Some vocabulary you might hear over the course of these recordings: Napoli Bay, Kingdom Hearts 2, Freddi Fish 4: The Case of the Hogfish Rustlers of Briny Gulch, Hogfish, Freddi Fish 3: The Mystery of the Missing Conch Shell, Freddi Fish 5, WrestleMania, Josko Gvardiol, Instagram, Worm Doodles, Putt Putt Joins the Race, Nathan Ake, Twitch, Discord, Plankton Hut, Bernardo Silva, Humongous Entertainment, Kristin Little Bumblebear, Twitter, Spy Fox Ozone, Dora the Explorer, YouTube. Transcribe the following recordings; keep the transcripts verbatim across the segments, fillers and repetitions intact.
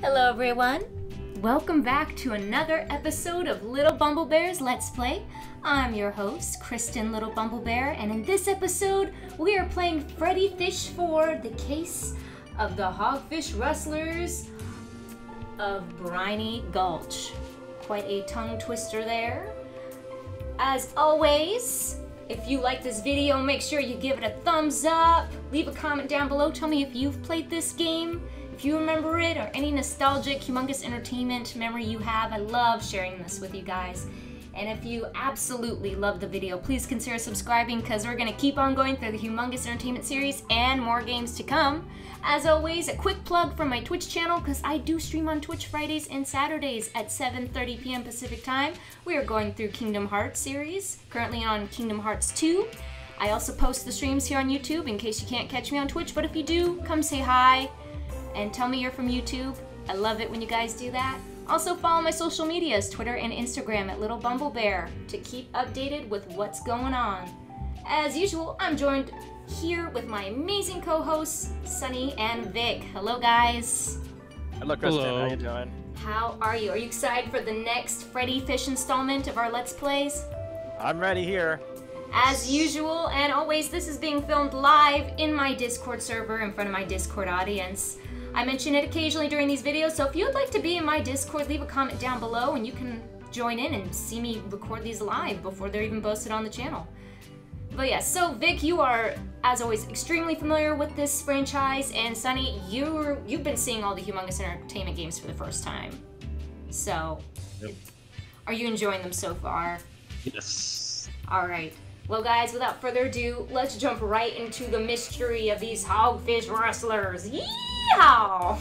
Hello everyone! Welcome back to another episode of Little Bumblebear's Let's Play. I'm your host, Kristin Little Bumblebear, and in this episode, we are playing Freddi Fish four: The Case of the Hogfish Rustlers of Briny Gulch. Quite a tongue twister there. As always, if you like this video, make sure you give it a thumbs up. Leave a comment down below. Tell me if you've played this game, if you remember it, or any nostalgic Humongous Entertainment memory you have. I love sharing this with you guys. And if you absolutely love the video, please consider subscribing because we're gonna keep on going through the Humongous Entertainment series and more games to come. As always, a quick plug for my Twitch channel because I do stream on Twitch Fridays and Saturdays at seven thirty p m Pacific time. We are going through Kingdom Hearts series, currently on Kingdom Hearts two. I also post the streams here on YouTube in case you can't catch me on Twitch, but if you do, come say hi. And tell me you're from YouTube. I love it when you guys do that. Also follow my social medias, Twitter and Instagram at Little Bumblebear to keep updated with what's going on. As usual, I'm joined here with my amazing co-hosts, Sunny and Vic. Hello guys. Hello Kristin, how you doing? How are you? Are you excited for the next Freddi Fish installment of our Let's Plays? I'm ready here. As usual and always, this is being filmed live in my Discord server in front of my Discord audience. I mention it occasionally during these videos, so if you'd like to be in my Discord, leave a comment down below and you can join in and see me record these live before they're even posted on the channel. But yeah, so Vic, you are, as always, extremely familiar with this franchise, and Sunny, you're, you've been seeing all the Humongous Entertainment games for the first time. So, yep. Are you enjoying them so far? Yes. Alright. Well guys, without further ado, let's jump right into the mystery of these hogfish rustlers. Yeehaw!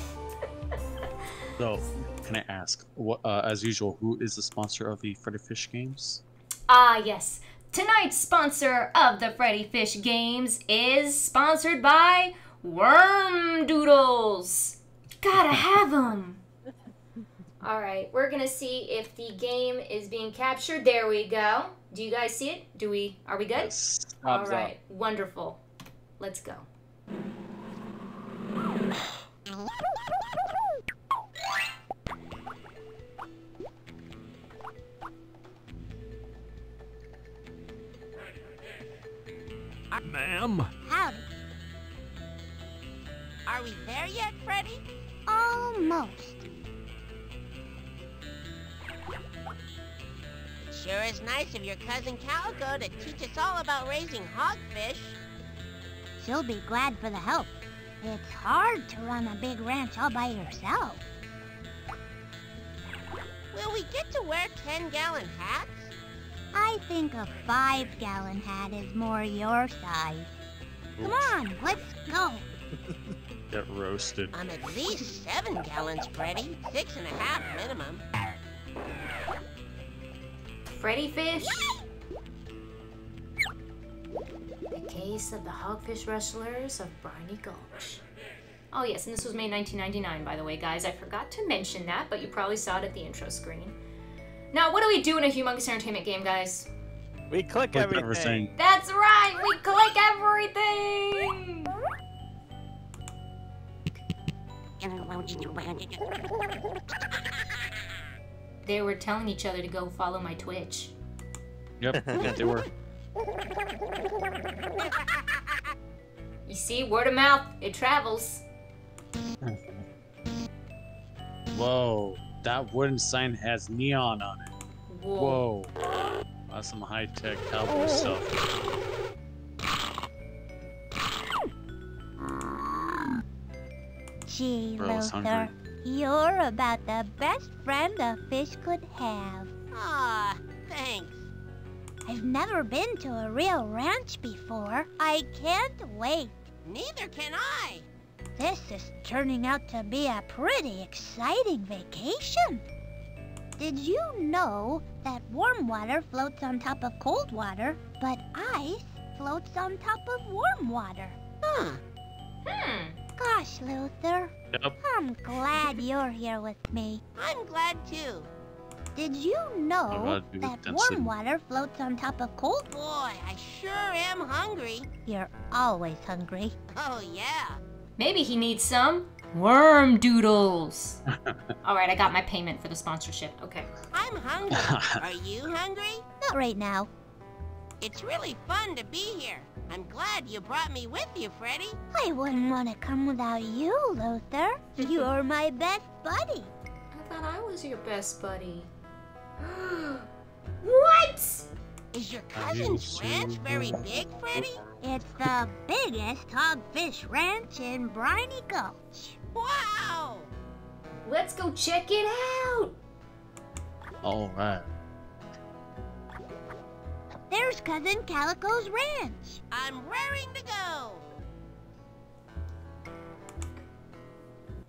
So, can I ask, what, uh, as usual, who is the sponsor of the Freddi Fish games? Ah, yes. Tonight's sponsor of the Freddi Fish games is sponsored by Worm Doodles. Gotta have them. All right, we're gonna see if the game is being captured. There we go. Do you guys see it? Do we? Are we good? Yes. All right, up. Wonderful. Let's go. Ma'am. Howdy. Are we there yet, Freddi? Almost. Sure is nice of your cousin Calico to teach us all about raising hogfish. She'll be glad for the help. It's hard to run a big ranch all by yourself. Will we get to wear ten gallon hats? I think a five gallon hat is more your size. Oops. Come on, let's go. Get roasted. I'm at least seven gallons, Freddi. Six and a half minimum. Freddi Fish? The Case of the Hogfish Rustlers of Briny Gulch. Oh yes, and this was made in nineteen ninety-nine, by the way, guys. I forgot to mention that, but you probably saw it at the intro screen. Now, what do we do in a Humongous Entertainment game, guys? We click, click everything. everything. That's right! We click everything! They were telling each other to go follow my Twitch. Yep, yeah, they were. You see, word of mouth, it travels. Whoa, that wooden sign has neon on it. Whoa. Whoa. That's some high-tech cowboy stuff. Gee, Luther. You're about the best friend a fish could have. Aw, thanks. I've never been to a real ranch before. I can't wait. Neither can I. This is turning out to be a pretty exciting vacation. Did you know that warm water floats on top of cold water, but ice floats on top of warm water? Huh. Hmm. Gosh, Luther. Yep. I'm glad you're here with me. I'm glad too. Did you know that dancing. warm water floats on top of cold? Boy, I sure am hungry. You're always hungry. Oh yeah. Maybe he needs some Worm Doodles. All right, I got my payment for the sponsorship. Okay. I'm hungry. Are you hungry? Not right now. It's really fun to be here. I'm glad you brought me with you, Freddi. I wouldn't want to come without you, Luther. You're my best buddy. I thought I was your best buddy. What? Is your cousin's ranch very big, Freddi? It's the biggest hogfish ranch in Briny Gulch. Wow! Let's go check it out! All right. There's Cousin Calico's ranch. I'm raring to go.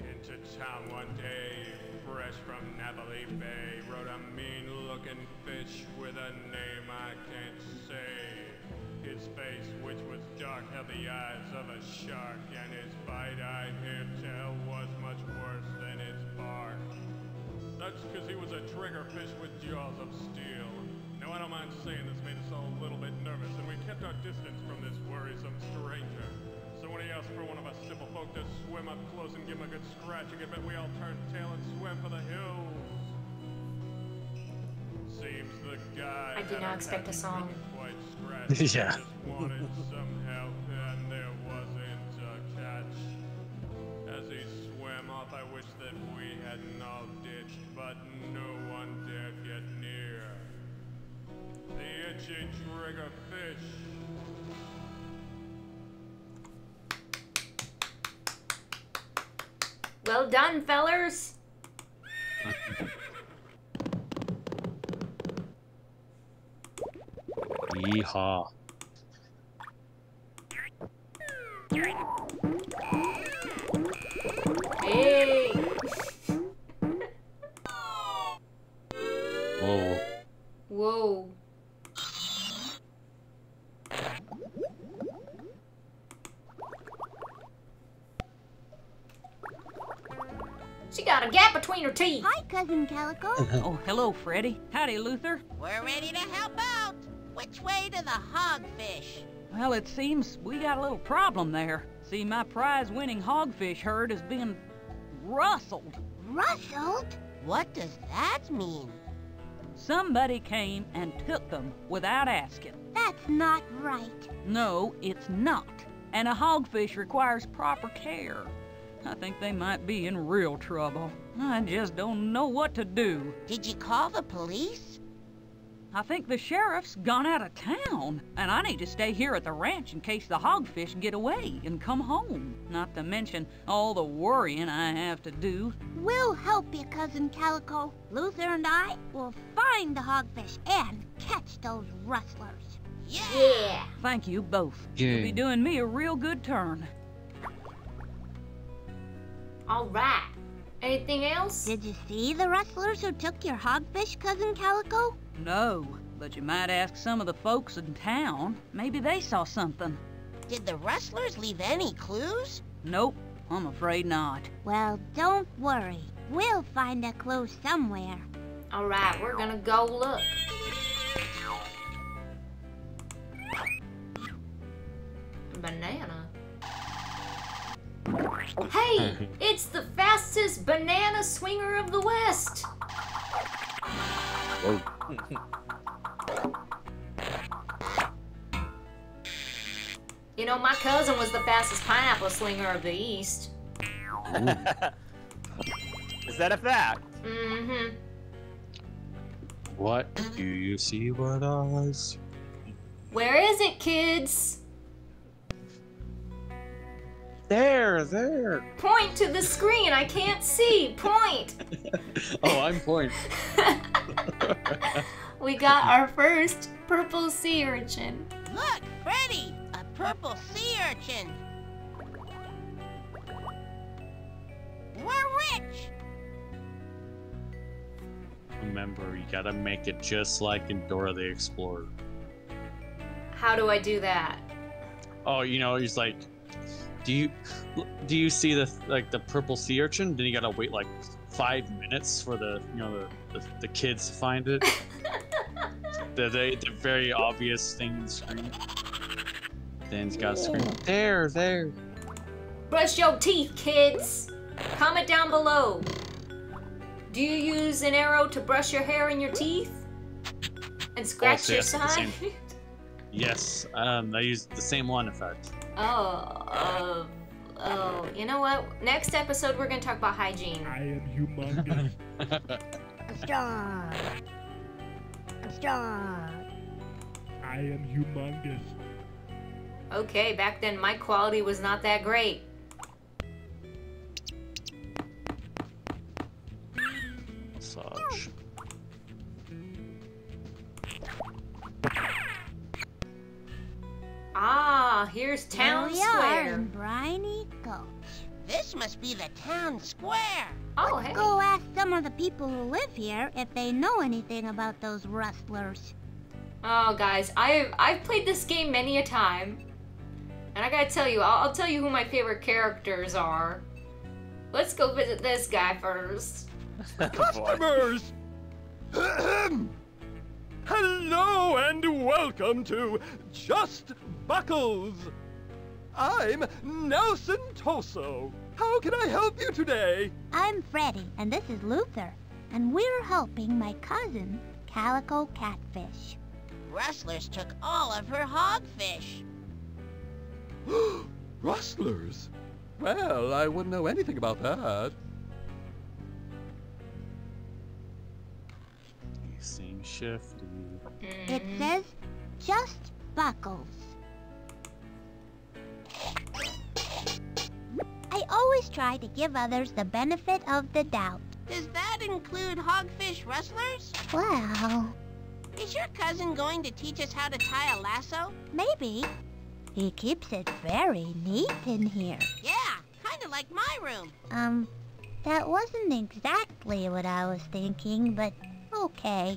Into town one day, fresh from Napoli Bay, rode a mean-looking fish with a name I can't say. His face, which was dark, had the eyes of a shark, and his bite-eyed hairtail was much worse than his bark. That's because he was a triggerfish with jaws of steel. Now, I don't mind saying this made us all a little bit nervous, and we kept our distance from this worrisome stranger. So when he asked for one of us simple folk to swim up close and give him a good scratch, I bet we all turned tail and swam for the hills. Seems the guy I did not expect a song. Quite scratch. Yeah. Just wanted some help, and there wasn't a catch. As he swam off, I wish that we hadn't all ditched, but no one dared get near. The itchy trigger fish. Well done, fellers. Yeehaw. Hey. Whoa. Whoa. She got a gap between her teeth. Hi, Cousin Calico. Oh, hello, Freddi. Howdy, Luther. We're ready to help out. Which way to the hogfish? Well, it seems we got a little problem there. See, my prize-winning hogfish herd is being rustled. Rustled? What does that mean? Somebody came and took them without asking. That's not right. No, it's not. And a hogfish requires proper care. I think they might be in real trouble. I just don't know what to do. Did you call the police? I think the sheriff's gone out of town, and I need to stay here at the ranch in case the hogfish get away and come home. Not to mention all the worrying I have to do. We'll help you, Cousin Calico. Luther and I will find the hogfish and catch those rustlers. Yeah! yeah. Thank you both. Yeah. You'll be doing me a real good turn. All right. Anything else? Did you see the rustlers who took your hogfish, Cousin Calico? No, but you might ask some of the folks in town. Maybe they saw something. Did the rustlers leave any clues? Nope, I'm afraid not. Well, don't worry. We'll find a clue somewhere. All right, we're gonna go look. Banana. Hey, it's the fastest banana swinger of the West! Whoa. You know, my cousin was the fastest pineapple swinger of the East. Is that a fact? Mm-hmm. What do you see what I see? Where is it, kids? There, there. Point to the screen. I can't see. Point. Oh, I'm pointing. We got our first purple sea urchin. Look, Freddi, a purple sea urchin. We're rich. Remember, you gotta make it just like in Dora the Explorer. How do I do that? Oh, you know, he's like. Do you do you see the like the purple sea urchin? Then you gotta wait like five minutes for the you know the, the, the kids to find it. the, the the very obvious thing on the screen. Then it's gotta scream there there. Brush your teeth, kids. Comment down below. Do you use an arrow to brush your hair and your teeth? And scratch yes, your yes, side? Yes, um, I used the same one effect. Oh, uh, oh, you know what? Next episode, we're going to talk about hygiene. I am humongous. I'm strong. I'm strong. I am humongous. Okay, back then, my quality was not that great. Massage. Ah, here's Town Square. Here we are in Briny Gulch. This must be the town square. Oh, Let's hey. go ask some of the people who live here if they know anything about those rustlers. Oh, guys, I've I've played this game many a time, and I gotta tell you, I'll, I'll tell you who my favorite characters are. Let's go visit this guy first. Customers. Hello and welcome to Just Buckles. I'm Nelson Toso. How can I help you today? I'm Freddi, and this is Luther, and we're helping my cousin, Calico Catfish. Rustlers took all of her hogfish. Rustlers? Well, I wouldn't know anything about that. You seem shifty. It says, Just Buckles. I always try to give others the benefit of the doubt. Does that include hogfish rustlers? Well... Is your cousin going to teach us how to tie a lasso? Maybe. He keeps it very neat in here. Yeah, kind of like my room. Um, that wasn't exactly what I was thinking, but okay.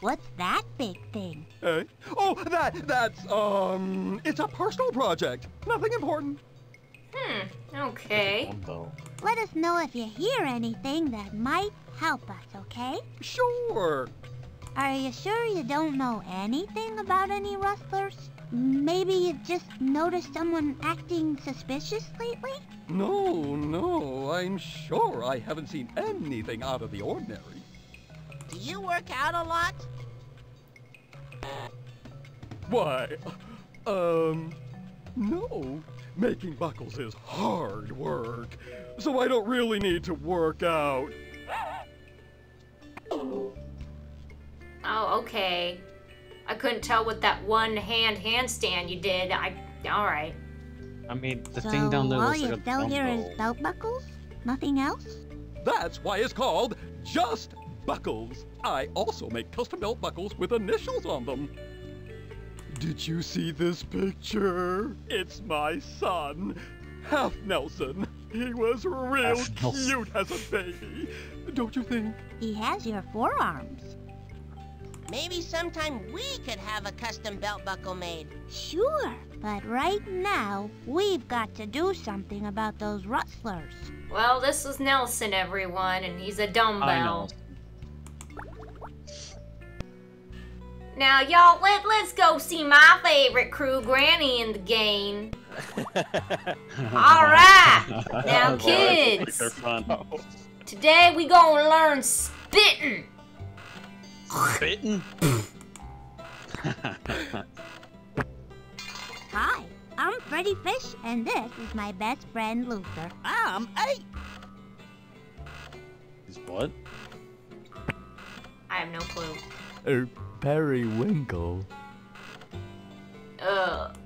What's that big thing? Hey? Oh, that, that's, um, it's a personal project. Nothing important. Hmm, okay. Let us know if you hear anything that might help us, okay? Sure. Are you sure you don't know anything about any rustlers? Maybe you've just noticed someone acting suspicious lately? No, no, I'm sure I haven't seen anything out of the ordinary. Do you work out a lot? Why, um, no. Making buckles is hard work, so I don't really need to work out. Oh, okay. I couldn't tell with that one hand handstand you did. I all right. I mean, the so thing down there was like a belt here is belt buckles? Nothing else? That's why it's called Just Buckles. I also make custom belt buckles with initials on them. Did you see this picture? It's my son, Half Nelson. He was real cute as a baby. Don't you think? He has your forearms. Maybe sometime we could have a custom belt buckle made. Sure, but right now, we've got to do something about those rustlers. Well, this is Nelson, everyone, and he's a dumbbell. Now, y'all, let, let's go see my favorite crew, Granny, in the game. All right. Now, kids, today we gonna learn spittin'. Spittin'? Hi, I'm Freddi Fish, and this is my best friend, Luther. I'm eight. Is what? I have no clue. Er, periwinkle. Ugh.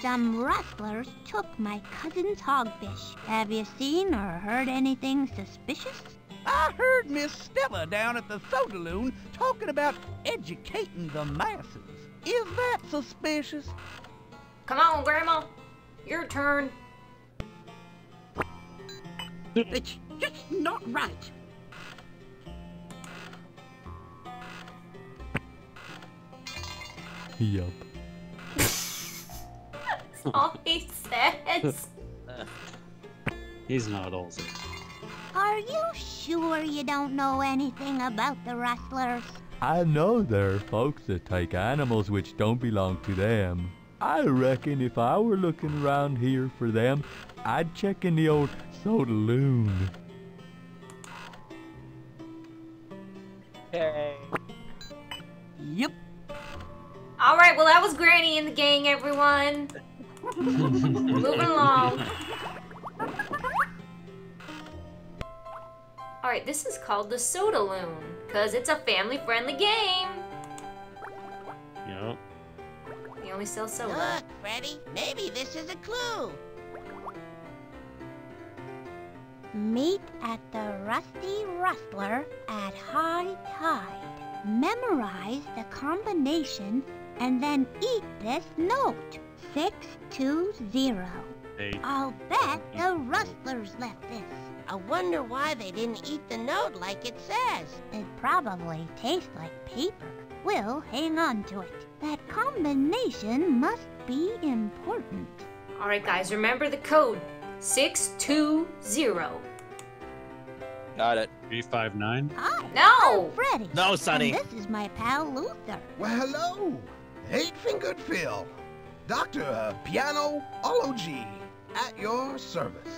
Some rustlers took my cousin's hogfish. Have you seen or heard anything suspicious? I heard Miss Stella down at the soda loon talking about educating the masses. Is that suspicious? Come on, Grandma. Your turn. It's just not right. Yup. That's all he says. He's not old. Are you sure you don't know anything about the rustlers? I know there are folks that take animals which don't belong to them. I reckon if I were looking around here for them, I'd check in the old soda loon. Hey. Yep. All right, well, that was Granny and the gang, everyone. Moving along. All right, this is called the Soda Loon, because it's a family-friendly game. Yep. We only sell soda. Look, Freddi, maybe this is a clue. Meet at the Rusty Rustler at high tide. Memorize the combination and then eat this note. six two zero. Eight. I'll bet the Rustlers left this. I wonder why they didn't eat the note like it says. It probably tastes like paper. We'll hang on to it. That combination must be important. All right, guys, remember the code. six two zero. Got it. three five nine. Hi. No. I'm Freddi. No, Sonny. And this is my pal Luther. Well, hello. Eight-fingered Phil. Doctor of Pianology. At your service.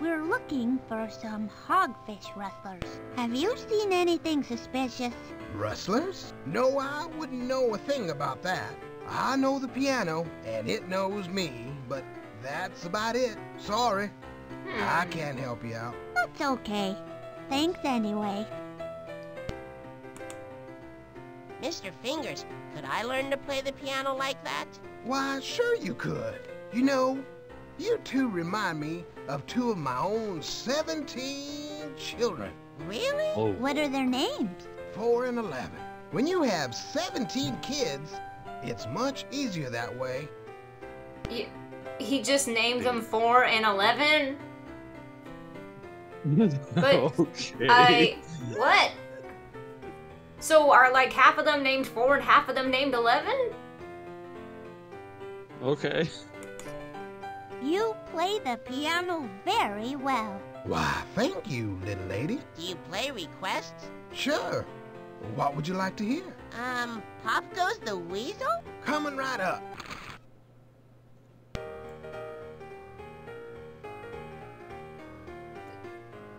We're looking for some hogfish rustlers. Have you seen anything suspicious? Rustlers? No, I wouldn't know a thing about that. I know the piano, and it knows me, but that's about it. Sorry. Hmm. I can't help you out. That's okay. Thanks anyway. Mister Fingers, could I learn to play the piano like that? Why, sure you could. You know, you two remind me of two of my own seventeen children. Really? Oh. What are their names? Four and eleven. When you have seventeen kids, it's much easier that way. Yeah. He just named them four and eleven. But okay. I what? So are like half of them named four and half of them named eleven? Okay. You play the piano very well. Why, thank you, little lady. Do you play requests? Sure. What would you like to hear? Um, Pop Goes the Weasel? Coming right up.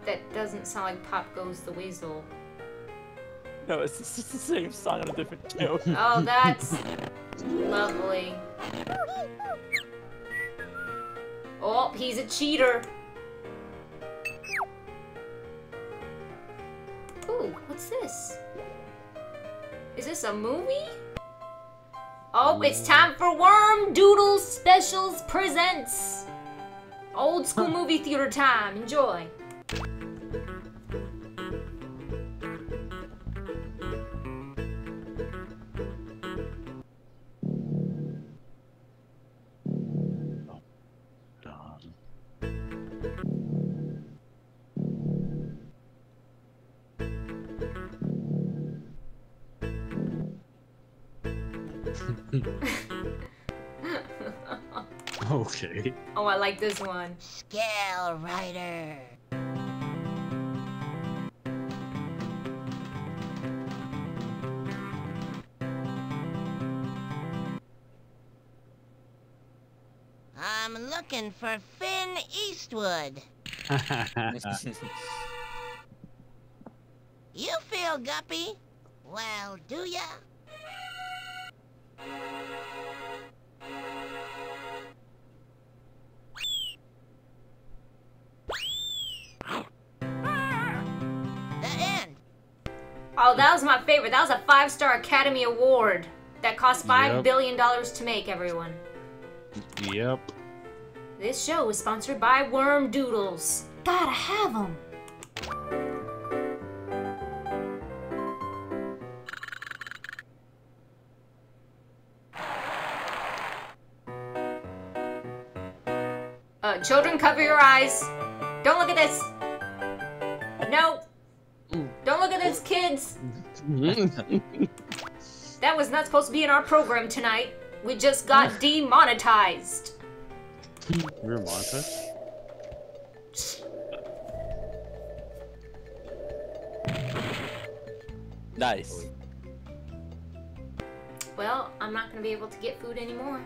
That doesn't sound like Pop Goes the Weasel. No, it's just the same song on a different tune. Oh, that's lovely. Oh, he's a cheater. Ooh, what's this? Is this a movie? Oh, it's time for Worm Doodles Specials Presents. Old school movie theater time. Enjoy. Okay. Oh, I like this one. Scale Rider. I'm looking for Finn Eastwood. You feel guppy? Well, do ya? Oh, that was my favorite. That was a five-star Academy Award that cost five yep. billion dollars to make, everyone. Yep. This show is sponsored by Worm Doodles. Gotta have them. Uh, children, cover your eyes. Don't look at this. No. Don't look at this, kids! That was not supposed to be in our program tonight. We just got demonetized. We're monetized? Nice. Well, I'm not gonna be able to get food anymore.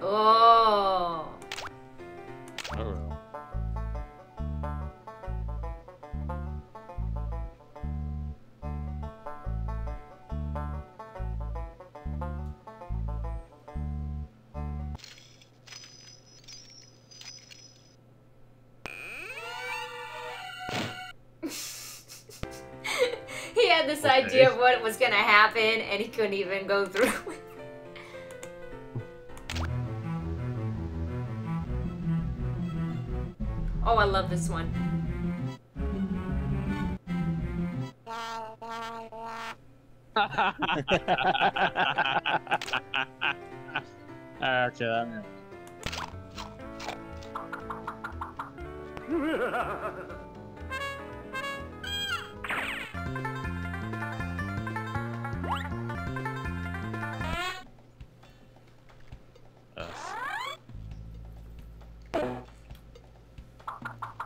Oh. I don't know. He had this okay. idea of what was gonna happen, and he couldn't even go through. Oh, I love this one. Okay, I'm in.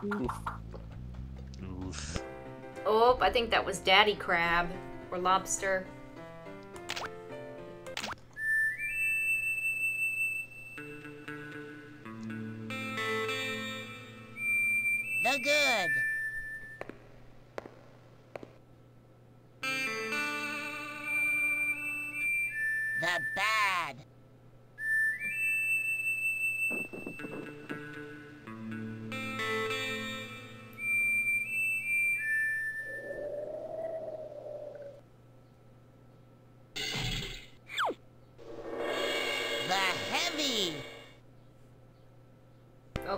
Oof. Oof. Oh, I think that was Daddy Crab or Lobster. The good. The bad.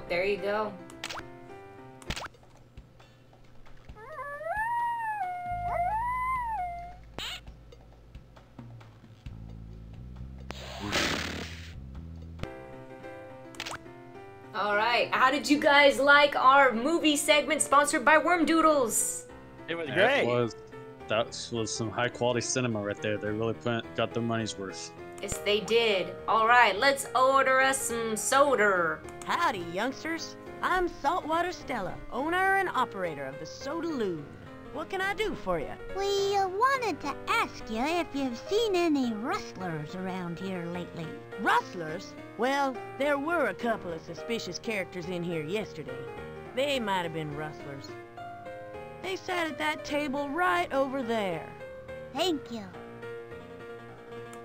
There you go. All right. How did you guys like our movie segment sponsored by Worm Doodles? It was great. It was, that was some high quality cinema right there. They really put, got their money's worth. Yes, they did. All right, let's order us some soda. Howdy, youngsters. I'm Saltwater Stella, owner and operator of the Soda Loo. What can I do for you? We uh, wanted to ask you if you've seen any rustlers around here lately. Rustlers? Well, there were a couple of suspicious characters in here yesterday. They might have been rustlers. They sat at that table right over there. Thank you.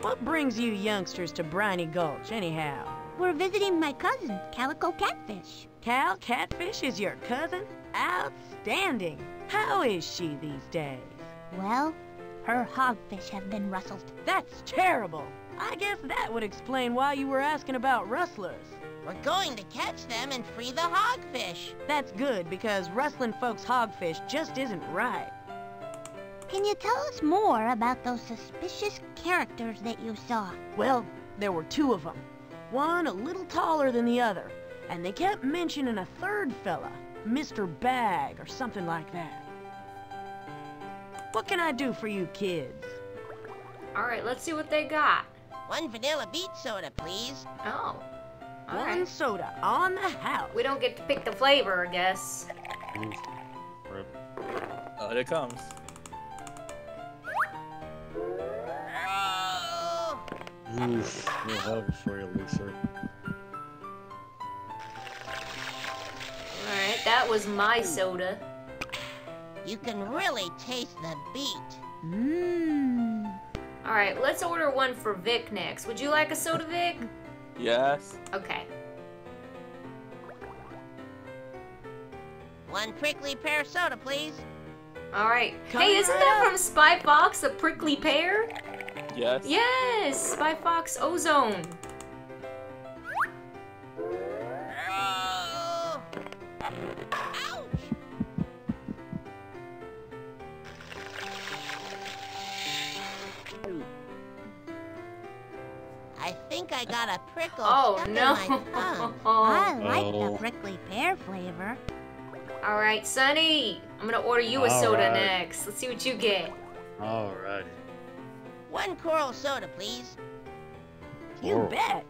What brings you youngsters to Briny Gulch, anyhow? We're visiting my cousin, Calico Catfish. Cal Catfish is your cousin? Outstanding! How is she these days? Well, her hogfish have been rustled. That's terrible! I guess that would explain why you were asking about rustlers. We're going to catch them and free the hogfish. That's good, because rustling folks' hogfish just isn't right. Can you tell us more about those suspicious characters that you saw? Well, there were two of them. One a little taller than the other, and they kept mentioning a third fella, Mister Bag or something like that. What can I do for you kids? All right, let's see what they got. One vanilla beet soda, please. Oh, all right. One soda on the house. We don't get to pick the flavor, I guess. Oh, there it comes. Oof, we'll have it for you, Lisa. Alright, that was my soda. You can really taste the beet. Mmm. Alright, let's order one for Vic next. Would you like a soda, Vic? Yes. Okay. One prickly pear soda, please. Alright. Hey, isn't that from Spy Fox, the prickly pear? Yes. Yes, Spy Fox Ozone. Oh. Ouch. I think I got a prickle oh, stuck no. in my tongue. I like oh. the prickly pear flavor. All right, Sonny. I'm gonna order you a All soda right. next. Let's see what you get. All right. One coral soda, please. You bet.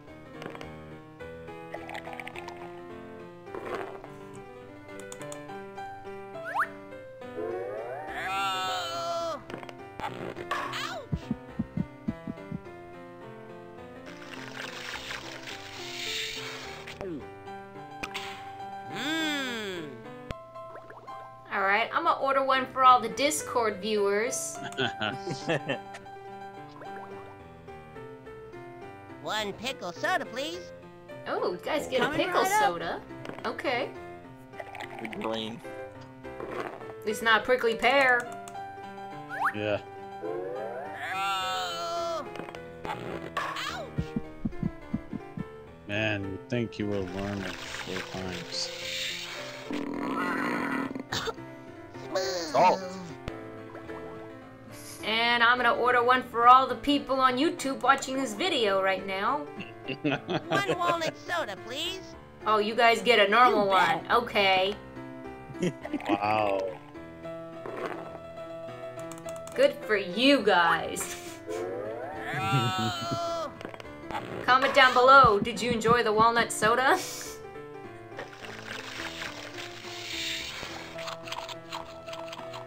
Mmm. Alright, I'm gonna order one for all the Discord viewers. One pickle soda, please. Oh, you guys get Coming a pickle right soda. Up. Okay. Green. It's not a prickly pear. Yeah. Oh. Ouch. Man, you think you will learn it four times. Salt. And I'm gonna order one for all the people on YouTube watching this video right now. One walnut soda, please. Oh, you guys get a normal one. Okay. Wow. Good for you guys. Oh. Comment down below, did you enjoy the walnut soda?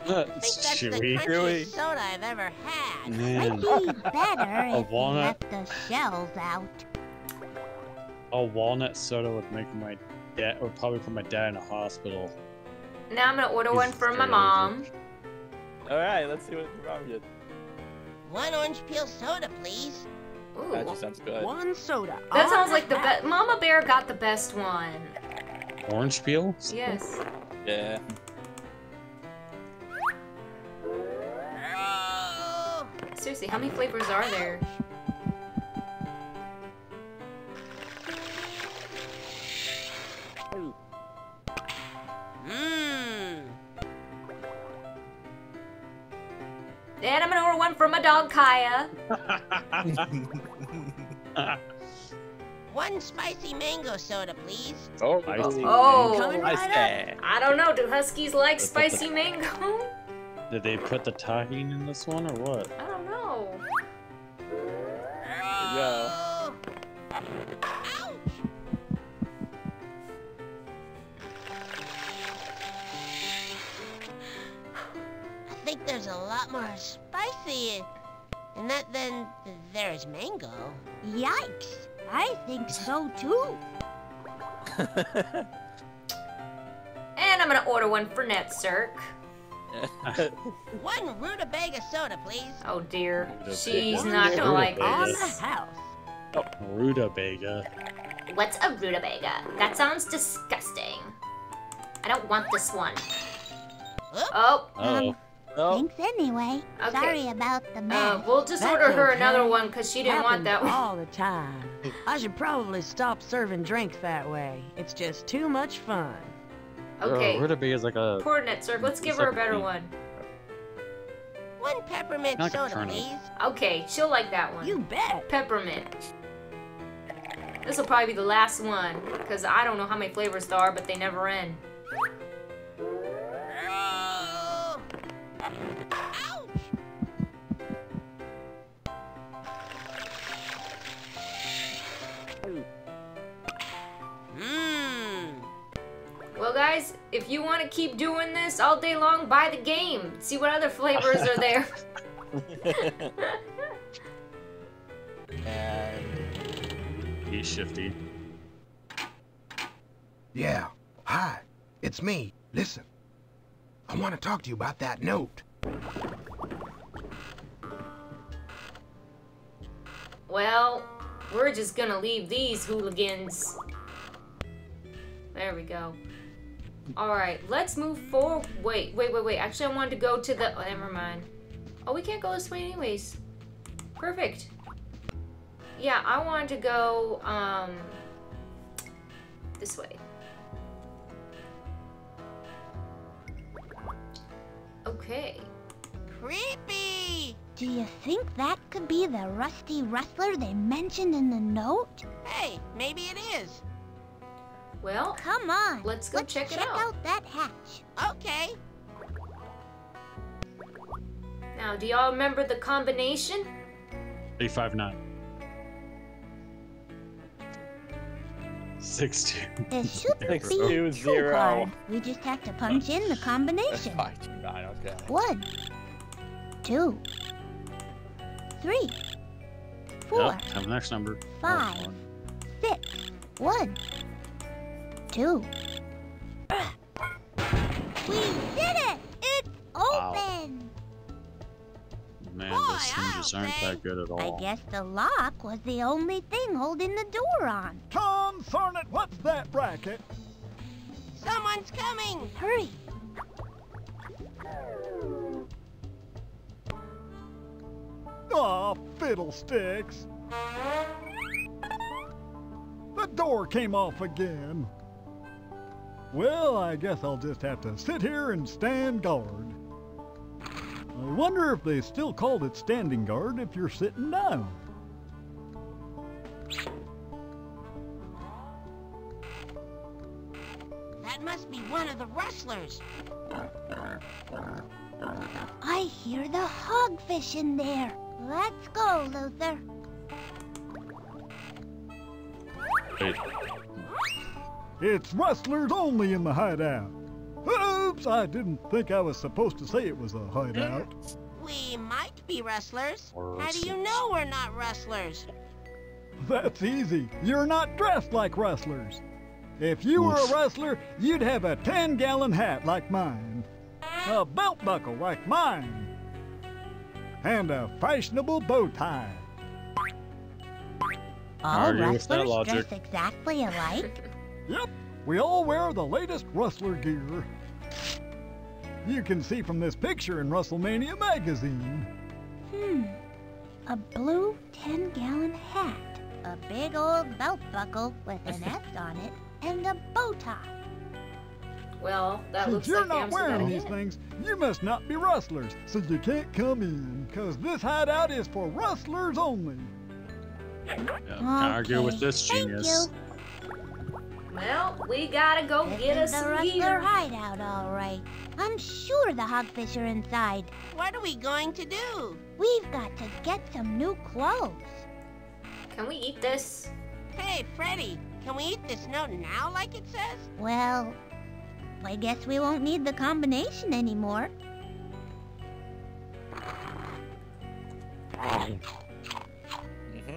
I think that's Should the crunchiest really? soda I've ever had. Man. Might be better if you left the shells out. A walnut soda would make my dad, would probably put my dad in a hospital. Now I'm gonna order He's one for my mom. Alright, let's see what your mom gets. One orange peel soda, please. Ooh. That just sounds good. One soda. That sounds like the best. Mama Bear got the best one. Orange peel? Yes. Yeah. Seriously, how many flavors are there? Mmm. And I'm gonna order one for my dog Kaya. One spicy mango soda, please. Oh, spicy oh, mango. Right I don't know. Do huskies like Let's spicy the... mango? Did they put the tahini in this one or what? I don't know. There you go. Ouch. I think there's a lot more spicy in that than there's mango. Yikes. I think so too. And I'm gonna order one for Netzirk. One rutabaga soda, please. Oh dear, rutabaga. She's not gonna like this. On the house. Oh, rutabaga. What's a rutabaga? That sounds disgusting. I don't want this one. Oops. Oh. Uh-oh. Um, oh. Thanks anyway. Okay. Sorry about the mess. Uh, we'll just That's order her okay. another one because she didn't Happens want that one. All the time. I should probably stop serving drinks that way. It's just too much fun. Okay. Rutabaga is like a poor Netzirk. Let's give her a better one. One peppermint soda, please. Okay, she'll like that one. You bet. Peppermint. This will probably be the last one because I don't know how many flavors there are, but they never end. Oh. Ouch. Well, guys, if you want to keep doing this all day long, buy the game. See what other flavors are there. uh, he's shifty. Yeah. Hi. It's me. Listen. I want to talk to you about that note. Well, we're just going to leave these hooligans. There we go. Alright, let's move forward. Wait, wait, wait, wait. Actually, I wanted to go to the... Oh, never mind. Oh, we can't go this way anyways. Perfect. Yeah, I wanted to go, um... this way. Okay. Creepy! Do you think that could be the rusty rustler they mentioned in the note? Hey, maybe it is. Well, come on. Let's go let's check, check it out. out that hatch. Okay. Now, do y'all remember the combination? Three five nine. Six two. This should Six, be two, zero. Card. We just have to punch in the combination. Five, two, nine, okay. One, two, three, four, yep, have the next number. Five, oh, six, one, two. We did it! It's open! Wow. Man, boy, those hinges aren't that good at all. I guess the lock was the only thing holding the door on. Confound it, what's that racket? Someone's coming! Hurry! Aw, oh, fiddlesticks! The door came off again. Well, I guess I'll just have to sit here and stand guard. I wonder if they still called it standing guard if you're sitting down. That must be one of the rustlers. I hear the hogfish in there. Let's go, Luther. Hey. It's rustlers only in the hideout. Oops, I didn't think I was supposed to say it was a hideout. We might be rustlers. How do you know we're not rustlers? That's easy. You're not dressed like rustlers. If you were a rustler, you'd have a ten-gallon hat like mine, a belt buckle like mine, and a fashionable bow tie. All rustlers dress exactly alike? Yep, we all wear the latest rustler gear. You can see from this picture in WrestleMania magazine. Hmm, a blue ten-gallon hat, a big old belt buckle with an S on it, and a bow tie. Well, that looks like Amsterdam. Since you're not wearing these things, you must not be rustlers, so you can't come in, because this hideout is for rustlers only. Yeah, can't argue with this genius. Thank you. Well, we gotta go this get us the rustler hideout, all right. I'm sure the hogfish are inside. What are we going to do? We've got to get some new clothes. Can we eat this? Hey, Freddi, can we eat this note now, like it says? Well, I guess we won't need the combination anymore. Mm-hmm.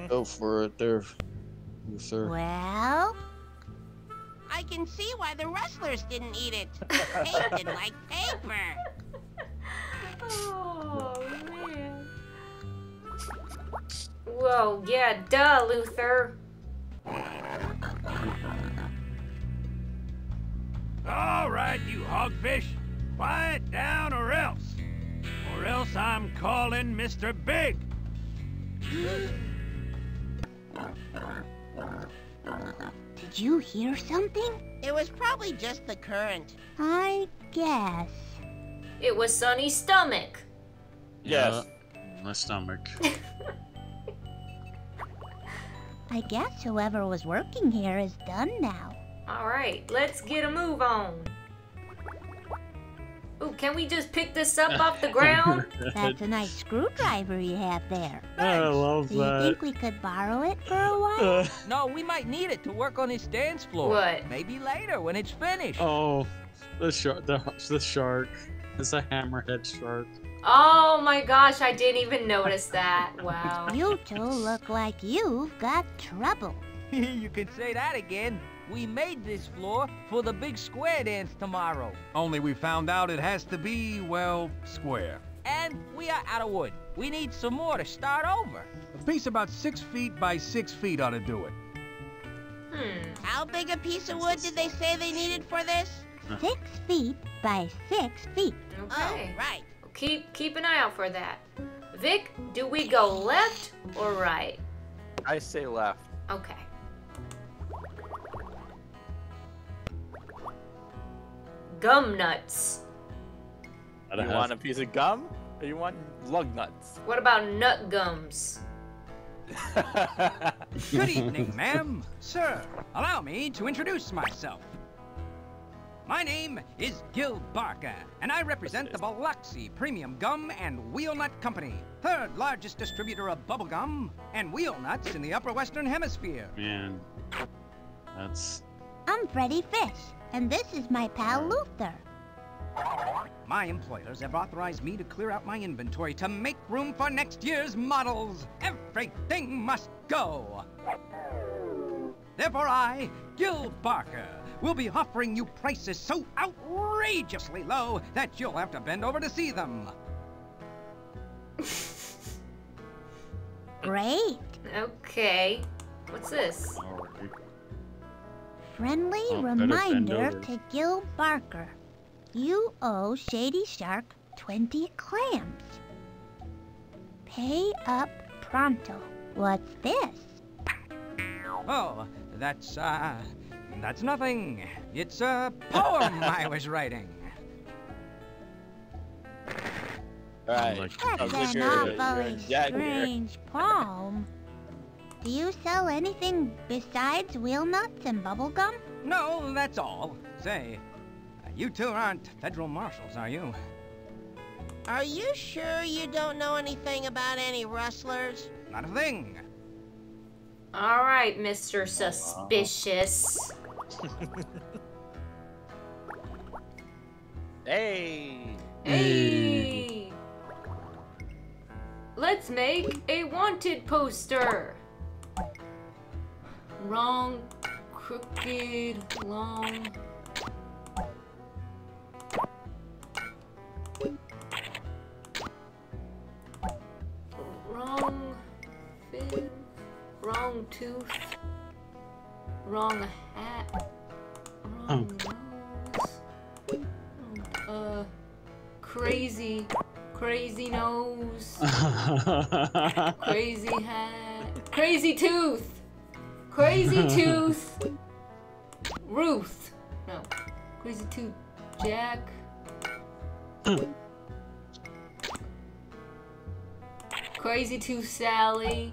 Go for it there, yes, sir. Well... I can see why the rustlers didn't eat it. Tasted like paper. Oh, man. Whoa, yeah, duh, Luther. All right, you hogfish. Quiet down or else. Or else I'm calling Mister Big. Did you hear something? It was probably just the current. I guess. It was Sunny's stomach. Yes. Yeah, my stomach. I guess whoever was working here is done now. Alright, let's get a move on. Ooh, can we just pick this up off the ground? That's a nice screwdriver you have there. Thanks. I love that. Do you think we could borrow it for a while? No, we might need it to work on this dance floor. What? Maybe later when it's finished. Oh, the shark. The, the shark. It's a hammerhead shark. Oh my gosh, I didn't even notice that. Wow. You two look like you've got trouble. You can say that again. We made this floor for the big square dance tomorrow. Only we found out it has to be, well, square. And we are out of wood. We need some more to start over. A piece about six feet by six feet ought to do it. Hmm. How big a piece of wood did they say they needed for this? Six feet by six feet. Okay. Oh, right. Keep, keep an eye out for that. Vic, do we go left or right? I say left. Okay. Gum nuts. You want a piece of gum, or you want lug nuts? What about nut gums? Good evening, ma'am. Sir, allow me to introduce myself. My name is Gil Barker, and I represent the Biloxi Premium Gum and Wheel Nut Company, third largest distributor of bubblegum and wheel nuts in the upper western hemisphere. Man, that's... I'm Freddi Fish. And this is my pal Luther. My employers have authorized me to clear out my inventory to make room for next year's models. Everything must go. Therefore I, Gil Barker, will be offering you prices so outrageously low that you'll have to bend over to see them. Great. Okay. What's this? Friendly oh, reminder to Gil Barker. You owe Shady Shark twenty clams. Pay up pronto. What's this? Oh, that's, uh, that's nothing. It's a poem I was writing. Alright. That's an awfully strange poem. Do you sell anything besides wheel nuts and bubblegum? No, that's all. Say, you two aren't federal marshals, are you? Are you sure you don't know anything about any rustlers? Not a thing. All right, Mister Suspicious. Hey. Hey. Let's make a wanted poster. Wrong, crooked, long. Wrong fin, wrong tooth, wrong hat, wrong nose, uh, crazy, crazy nose, crazy hat, crazy tooth. Crazy Tooth Ruth. No. Crazy Tooth Jack. Crazy Tooth Sally.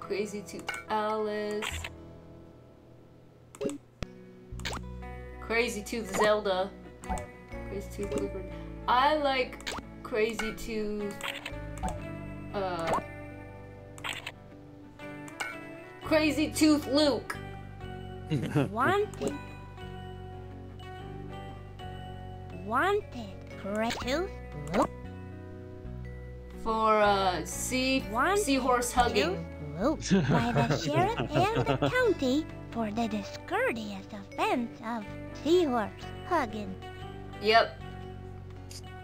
Crazy Tooth Alice. Crazy Tooth Zelda. Crazy Tooth Clifford. I like Crazy Tooth. Uh. Crazy Tooth Luke. Wanted. Wanted. Crazy Tooth Luke. For uh, sea wanted seahorse hugging. Luke. By the sheriff and the county for the discourteous offense of seahorse hugging. Yep.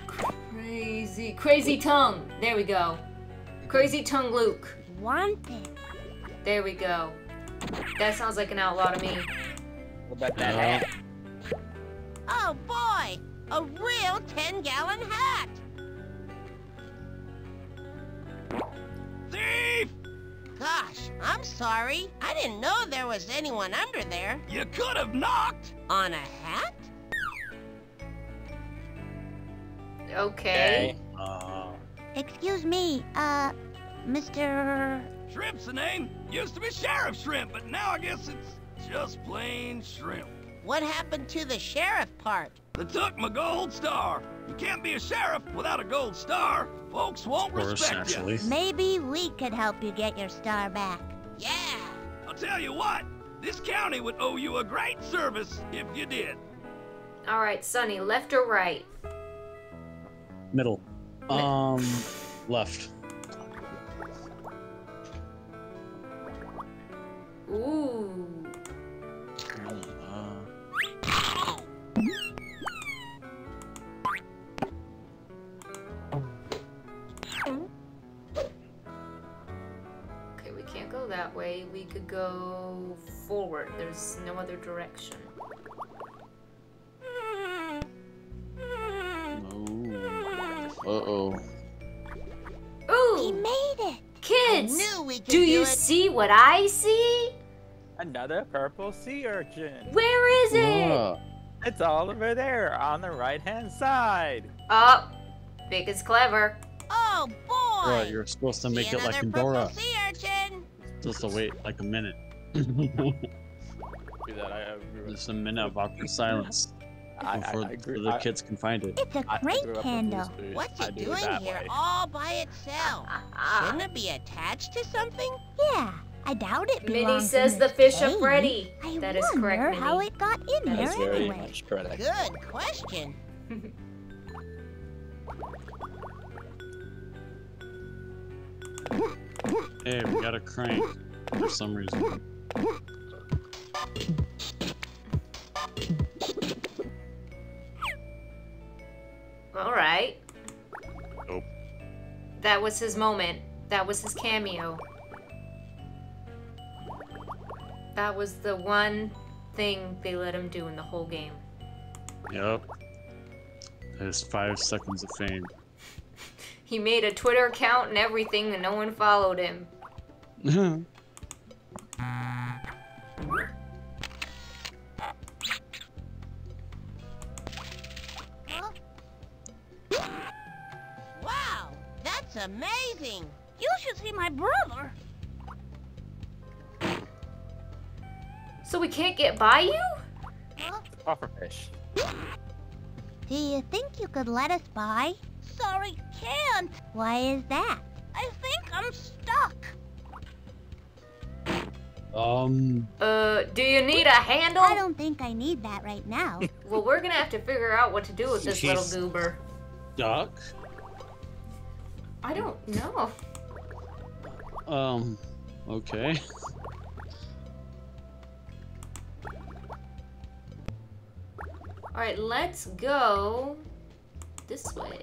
Crazy. Crazy Tongue. There we go. Crazy Tongue Luke. Wanted. There we go. That sounds like an outlaw to me. What about that hat? Oh boy! A real ten gallon hat! Thief! Gosh, I'm sorry. I didn't know there was anyone under there. You could have knocked! On a hat? Okay. Hey. Uh... Excuse me, uh, Mister.. Shrimp's the name. Used to be Sheriff Shrimp, but now I guess it's just plain Shrimp. What happened to the sheriff part? They took my gold star. You can't be a sheriff without a gold star. Folks won't respect you. Maybe we could help you get your star back. Yeah. I'll tell you what. This county would owe you a great service if you did. All right, Sonny, left or right? Middle. Um, left. Ooh. Uh. Okay, we can't go that way. We could go forward. There's no other direction. Uh oh. Ooh. He made it. Kids, do you see what I see? Another purple sea urchin. Where is it? Whoa. It's all over there on the right-hand side. Oh, Vic is clever. Oh boy! Right, you're supposed to make see it like Pandora. Sea urchin. Just to wait like a minute. Do that. I agree. Just a minute of awkward silence I, before I, I agree. the I, kids can find it. It's a great candle. What's it doing do here way. all by itself? Shouldn't it be attached to something? Yeah. I doubt it belongs Minnie says in the fish cave. Of Freddi. I that is correct, Minnie. How it got in that there is very anyway. Much correct. Good question. Hey, we got a crank for some reason. All right. Nope. That was his moment. That was his cameo. That was the one thing they let him do in the whole game. Yep. There's five seconds of fame. He made a Twitter account and everything, and no one followed him. Mm-hmm. Wow, that's amazing! You should see my brother. So we can't get by you? Hogfish. Do you think you could let us by? Sorry, can't. Why is that? I think I'm stuck. Um... Uh, do you need a handle? I don't think I need that right now. Well, we're gonna have to figure out what to do with this She's little goober. Stuck? I don't know. Um, okay. Alright, let's go this way.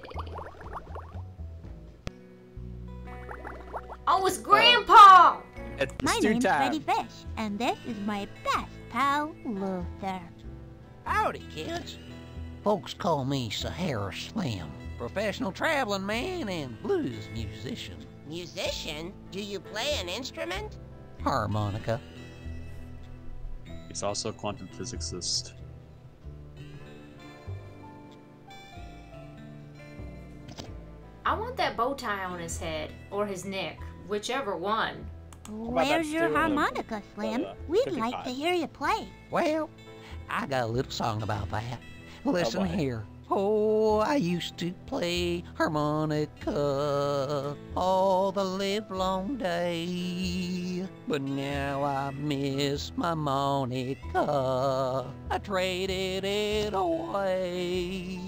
Oh, it's Grandpa! It's my name's Freddi Fish, and this is my best pal, Luther. Howdy, kids. Folks call me Sahara Slim, professional traveling man and blues musician. Musician? Do you play an instrument? Harmonica. He's also a quantum physicist. I want that bow tie on his head, or his neck, whichever one. Where's your harmonica, Slim? We'd like to hear you play. Well, I got a little song about that. Listen here. Oh, I used to play harmonica all the livelong day. But now I miss my Monica. I traded it away.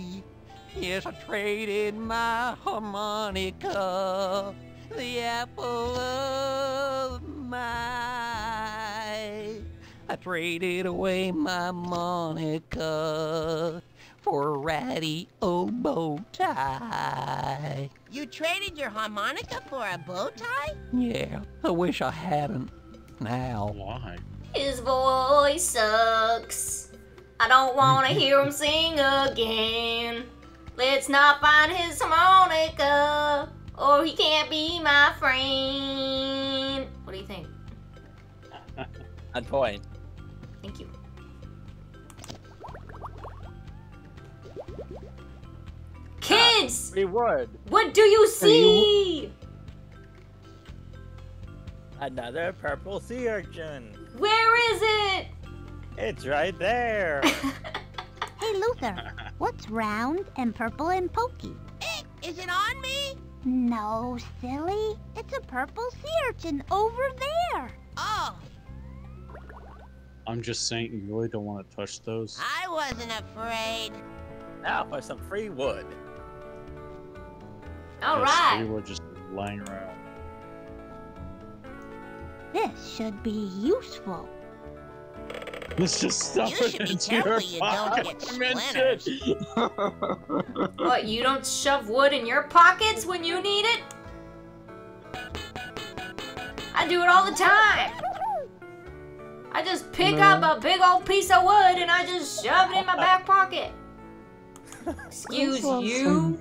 Yes, I traded my harmonica, the apple of my eye. I traded away my Monica for a ratty old bow tie. You traded your harmonica for a bow tie? Yeah, I wish I hadn't. Now. Why? His voice sucks. I don't want to hear him sing again. Let's not find his harmonica, or he can't be my friend. What do you think? On point. Thank you. Kids! We would. What do you see? Another purple sea urchin. Where is it? It's right there. Hey, Luther, what's round and purple and pokey? Hey, is it on me? No, silly. It's a purple sea urchin over there. Oh. I'm just saying, you really don't want to touch those. I wasn't afraid. Now for some free wood. All yes, right. Free wood just lying around. This should be useful. Let's just stuff you it into your you pocket. What, you don't shove wood in your pockets when you need it? I do it all the time. I just pick no. up a big old piece of wood and I just shove it in my back pocket. Excuse awesome. you.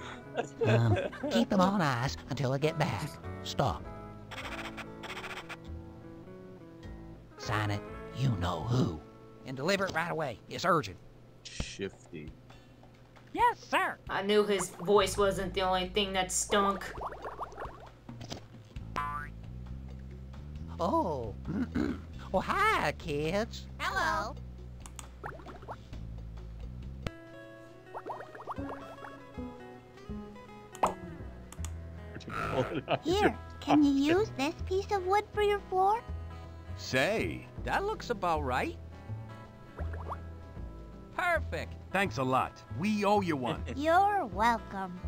Um, keep them on ice until I get back. Stop. Sign it. You know who. And deliver it right away. It's urgent. Shifty. Yes, sir. I knew his voice wasn't the only thing that stunk. Oh. Well, hi, kids. Hello. Here, can you use this piece of wood for your floor? Say, that looks about right. Perfect. Thanks a lot. We owe you one. You're welcome.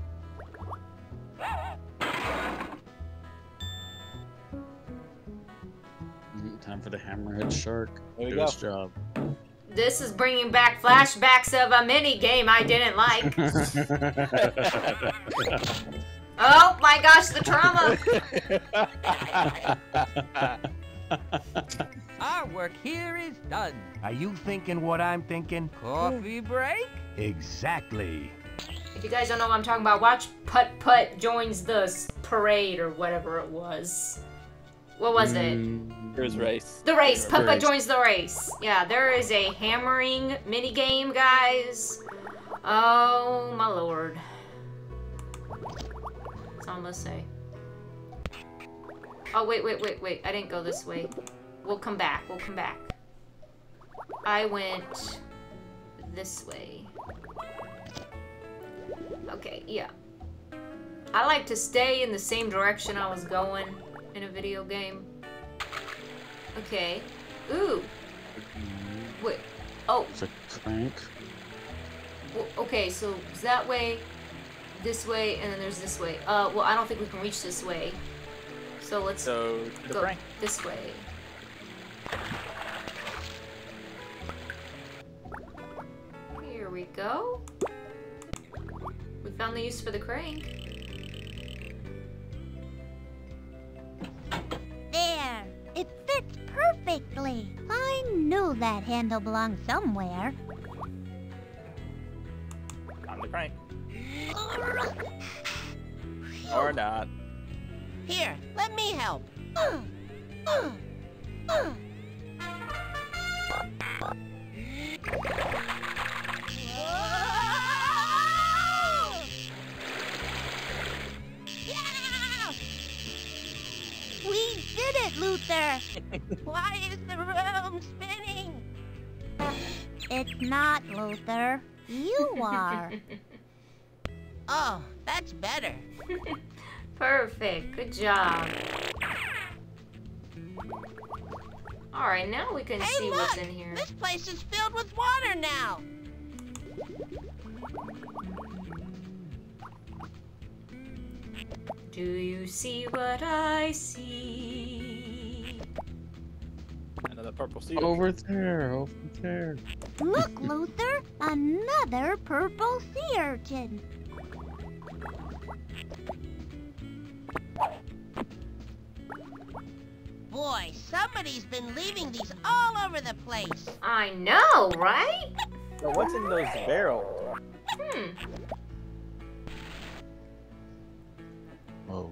Time for the hammerhead shark. There you go. Good job. This is bringing back flashbacks of a mini game I didn't like. Oh my gosh, the trauma! Our work here is done. Are you thinking what I'm thinking? Coffee break? Exactly. If you guys don't know what I'm talking about, watch Putt Putt Joins the Parade or whatever it was. What was it? It was race. The race. Putt Putt Joins the Race. Yeah, there is a hammering minigame, guys. Oh my lord. That's all I'm gonna say. Oh wait, wait, wait, wait. I didn't go this way. We'll come back. We'll come back. I went this way. Okay, yeah. I like to stay in the same direction I was going in a video game. Okay. Ooh. Wait. Oh. It's a crank. Well, okay, so it's that way, this way, and then there's this way. Uh, well, I don't think we can reach this way. So let's so go crank. This way. Here we go. We found the use for the crank. There. It fits perfectly. I knew that handle belonged somewhere. On the crank. Or not. Here, let me help. Uh, uh, uh. Luther, why is the room spinning? It's not, Luther. You are. Oh, that's better. Perfect. Good job. All right, now we can hey, see look, what's in here. This place is filled with water now. Do you see what I see? Another purple seal. Over there, over there. Look, Luther, another purple sea urchin. Boy, somebody's been leaving these all over the place. I know, right? So what's in those barrels? Hmm. Oh.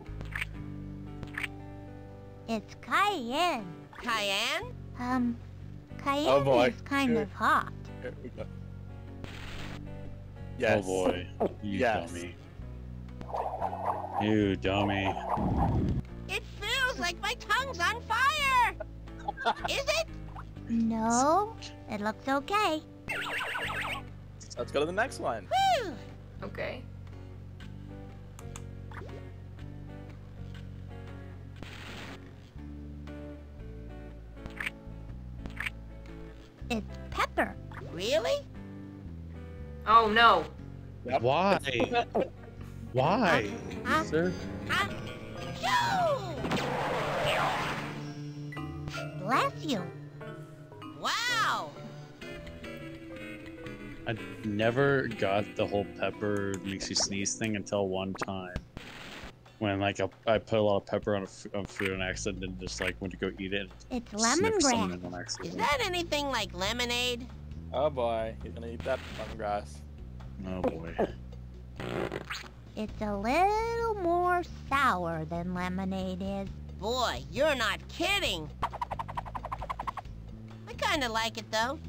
It's cayenne. Cayenne? Um, cayenne oh boy. is kind of hot. There we go. Yes. Oh boy. You yes. dummy. You dummy. It feels like my tongue's on fire! Is it? No. It looks okay. Let's go to the next one. Whew. Okay. It's pepper. Really? Oh no. Why? Why? Uh, sir? Uh, Bless you. Wow. I never got the whole pepper makes you sneeze thing until one time. When like a, I put a lot of pepper on, a, on food on accident and just like went to go eat it. It's lemongrass. Is that anything like lemonade? Oh boy, you're gonna eat that lemongrass. Oh boy. It's a little more sour than lemonade is. Boy, you're not kidding. I kind of like it though.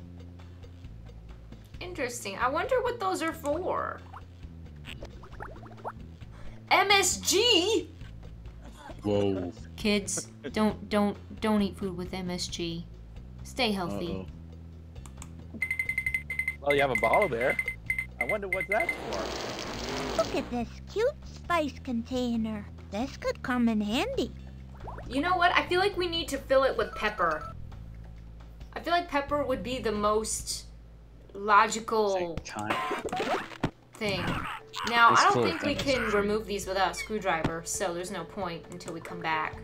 Interesting. I wonder what those are for. M S G? Whoa. Kids, don't, don't, don't eat food with M S G. Stay healthy. Uh-oh. Well, you have a bottle there. I wonder what that's for. Look at this cute spice container. This could come in handy. You know what? I feel like we need to fill it with pepper. feel like pepper would be the most logical thing. Now, I don't think we can remove these without a screwdriver, so there's no point until we come back.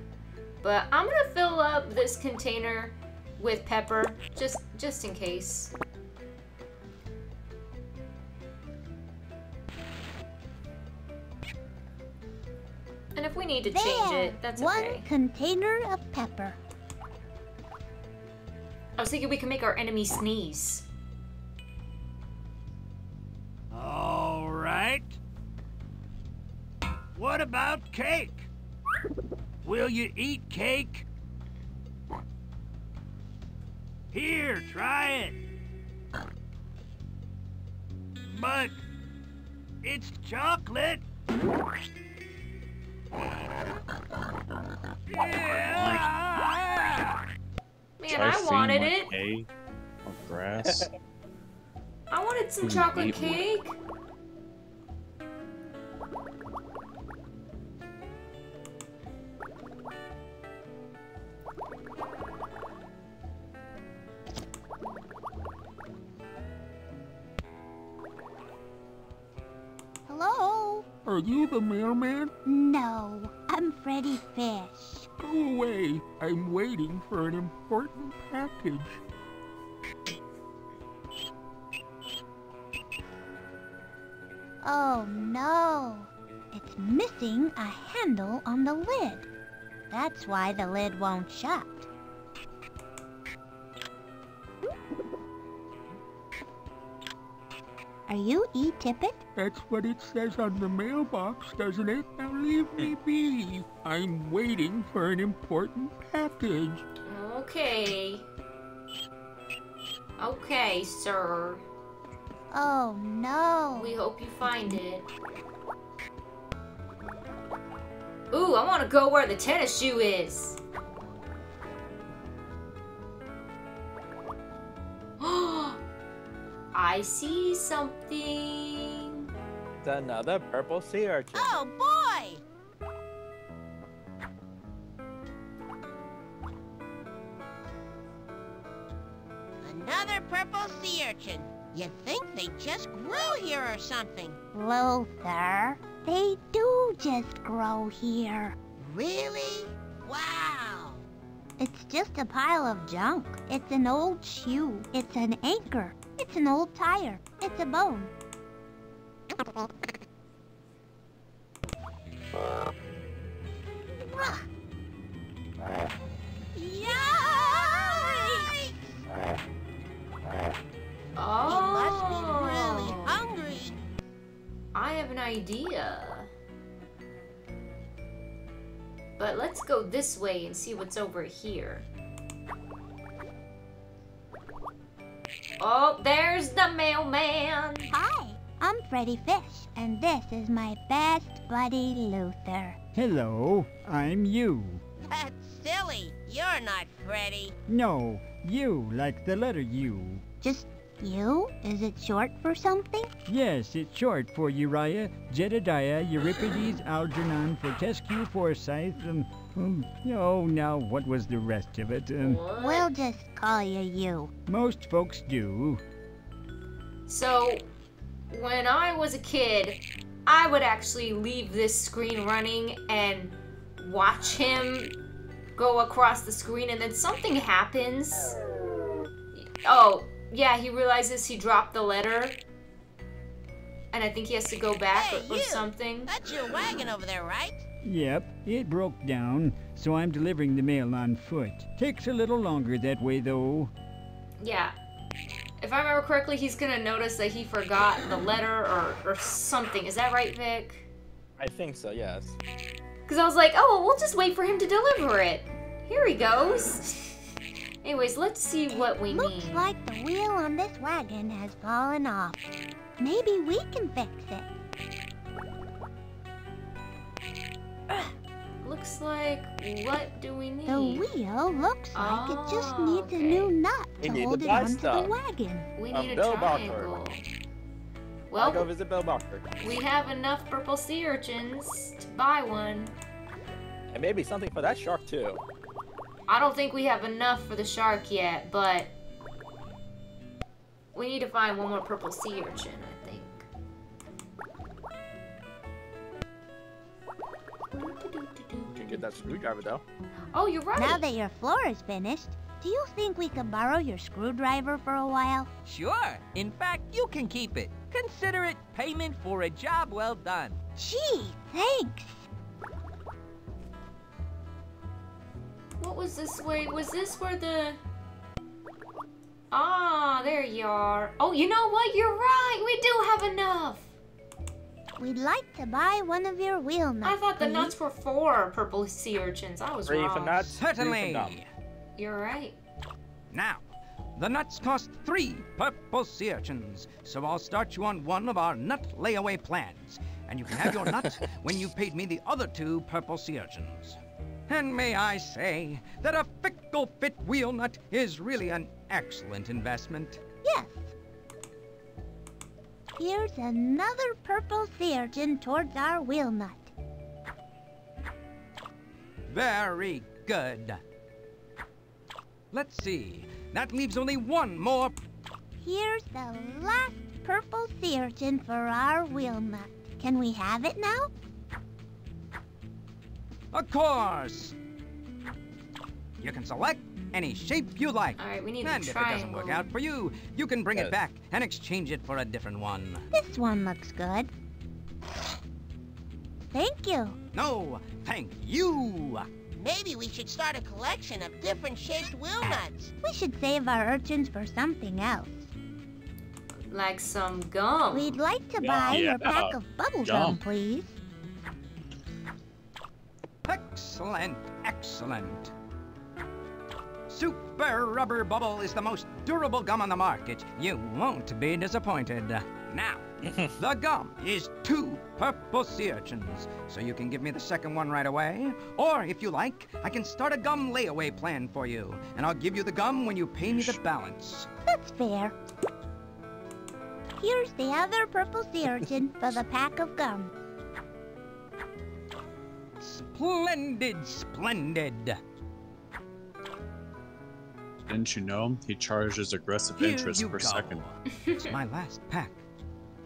But I'm gonna fill up this container with pepper, just just in case. And if we need to there, change it, that's one okay. One container of pepper. I was thinking we can make our enemy sneeze. All right. What about cake? Will you eat cake? Here, try it. But it's chocolate. Yeah. Man, I wanted it. Hay on grass. I wanted some chocolate cake. Hello? Are you the mailman? No, I'm Freddi Fish. Go away. I'm waiting for an important package. Oh no, it's missing a handle on the lid. That's why the lid won't shut. Are you E-Tippet? That's what it says on the mailbox, doesn't it? Now leave me be. I'm waiting for an important package. Okay. Okay, sir. Oh no. We hope you find it. Ooh, I want to go where the tennis shoe is. I see something. It's another purple sea urchin. Oh boy! Another purple sea urchin. You think they just grow here or something? Lothar, they do just grow here. Really? Wow! It's just a pile of junk. It's an old shoe. It's an anchor. It's an old tire. It's a bone. Yikes! Oh, he must be really hungry. I have an idea. But let's go this way and see what's over here. Oh, there's the mailman. Hi, I'm Freddi Fish, and this is my best buddy, Luther. Hello, I'm you. That's silly. You're not Freddi. No, you, like the letter U. Just you? Is it short for something? Yes, it's short for Uriah, Jedediah, Euripides, Algernon, Fortescue, Forsyth, um, um, oh, now what was the rest of it? Um, we'll just call you you. Most folks do. So, when I was a kid, I would actually leave this screen running and watch him go across the screen, and then something happens. Oh. Yeah, he realizes he dropped the letter, and I think he has to go back hey, or, or something. That's your wagon over there, right? Yep, it broke down, so I'm delivering the mail on foot. Takes a little longer that way, though. Yeah. If I remember correctly, he's going to notice that he forgot the letter or, or something. Is that right, Vic? I think so, yes. Because I was like, oh, well, we'll just wait for him to deliver it. Here he goes. Anyways, let's see what we need. Looks like the wheel on this wagon has fallen off. Maybe we can fix it. Ugh. Looks like, what do we need? The wheel looks like oh, it just needs okay. a new nut to we hold it onto stuff. the wagon. We need a, a triangle. Barker. Well, I'll go visit Bill Barker. We have enough purple sea urchins to buy one. And maybe something for that shark, too. I don't think we have enough for the shark yet, but We need to find one more purple sea urchin, I think. Didn't get that screwdriver though. Oh, you're right. Now that your floor is finished, do you think we can borrow your screwdriver for a while? Sure. In fact, you can keep it. Consider it payment for a job well done. Gee, thanks. What was this way? Was this where the... Ah, there you are. Oh, you know what? You're right. We do have enough. We'd like to buy one of your wheel nuts. I thought the please. nuts were four purple sea urchins. I was Three wrong. For nuts, Certainly. Three for You're right. Now, the nuts cost three purple sea urchins, so I'll start you on one of our nut layaway plans, and you can have your nut when you've paid me the other two purple sea urchins. And may I say that a fickle fit wheel nut is really an excellent investment. Yes. Here's another purple sea urchin towards our wheel nut. Very good. Let's see. That leaves only one more. Here's the last purple sea urchin for our wheel nut. Can we have it now? Of course. You can select any shape you like. All right, we need and a triangle. If it doesn't work out for you, you can bring yes. it back and exchange it for a different one. This one looks good. Thank you. No, thank you. Maybe we should start a collection of different shaped wheel nuts. We should save our urchins for something else. Like some gum. We'd like to yeah, buy yeah, your pack uh, of bubble gum, please. Excellent, excellent. Super Rubber Bubble is the most durable gum on the market. You won't be disappointed. Now, the gum is two purple sea urchins, so you can give me the second one right away. Or, if you like, I can start a gum layaway plan for you, and I'll give you the gum when you pay me the balance. That's fair. Here's the other purple sea urchin for the pack of gum. Splendid, splendid. Didn't you know he charges aggressive Here interest per go. second? It's my last pack.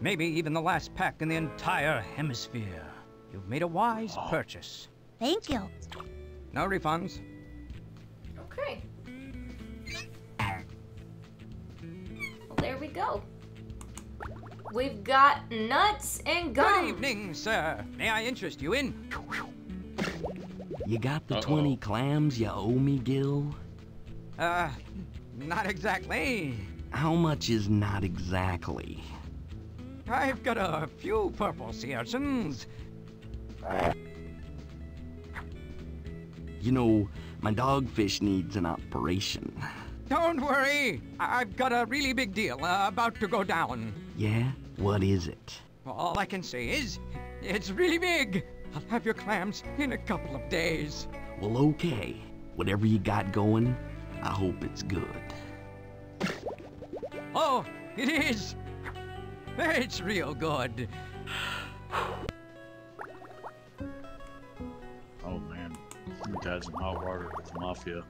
Maybe even the last pack in the entire hemisphere. You've made a wise oh. purchase. Thank you. No refunds. Okay. Well, there we go. We've got nuts and gum. Good evening, sir. May I interest you in? You got the Uh-oh. twenty clams you owe me, Gil? Uh, not exactly. How much is not exactly? I've got a few purple sea urchins. You know, my dogfish needs an operation. Don't worry. I've got a really big deal uh, about to go down. Yeah? What is it? All I can say is, it's really big. I'll have your clams in a couple of days. Well, okay. Whatever you got going, I hope it's good. Oh, it is! It's real good. Oh man, you guys in hot water with the mafia.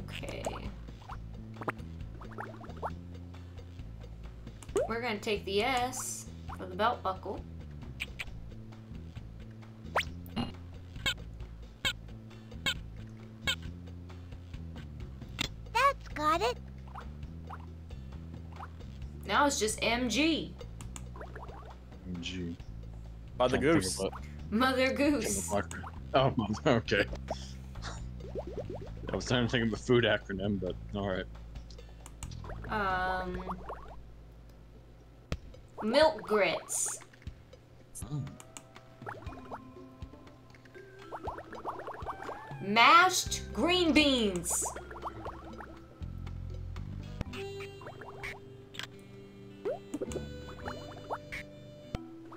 Okay. We're gonna take the S for the belt buckle. That's got it. Now it's just M G. M G. Mother Goose. Mother Goose. Oh, okay. I was trying to think of a food acronym, but alright. Um. Milk grits. Oh. Mashed green beans.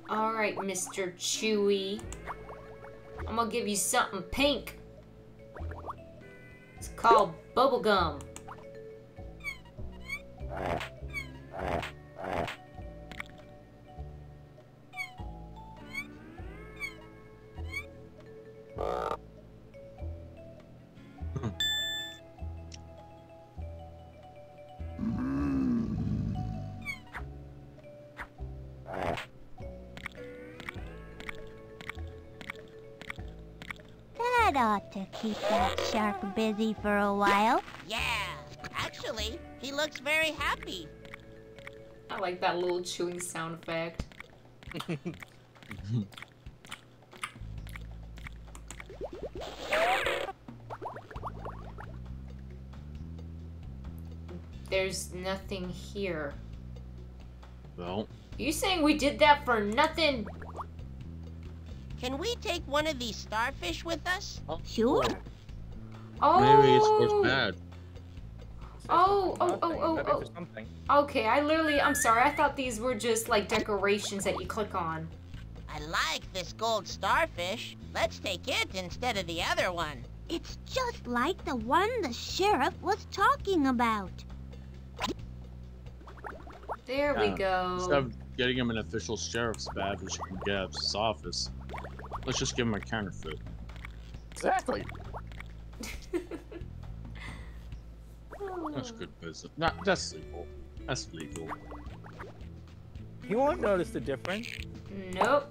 Alright, Mister Chewy. I'm gonna give you something pink. called bubblegum. Ought to keep that shark busy for a while. Yeah, actually, he looks very happy. I like that little chewing sound effect. There's nothing here. Well, you saying we did that for nothing? Can we take one of these starfish with us? Oh, sure. Oh. Maybe it's worth bad. Oh, oh, oh, oh, oh. Okay, I literally, I'm sorry. I thought these were just like decorations that you click on. I like this gold starfish. Let's take it instead of the other one. It's just like the one the sheriff was talking about. There yeah. we go. Instead of getting him an official sheriff's badge, which you can get at his office, let's just give him a counterfeit. Exactly. That's good business. No, that's legal. That's legal. You won't notice the difference. Nope.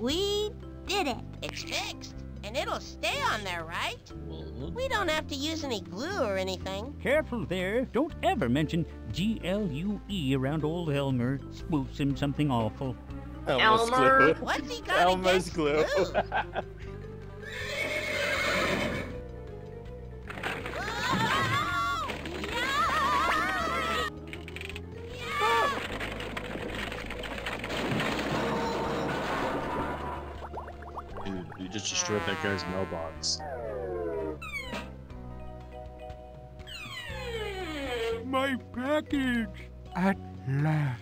We did it. It's fixed. And it'll stay on there, right? We don't have to use any glue or anything. Careful there. Don't ever mention G L U E around old Elmer. Spooks him something awful. Elmer's Elmer. Glue. What's he got Elmer's against glue? glue? Just destroyed that guy's mailbox. My package at last.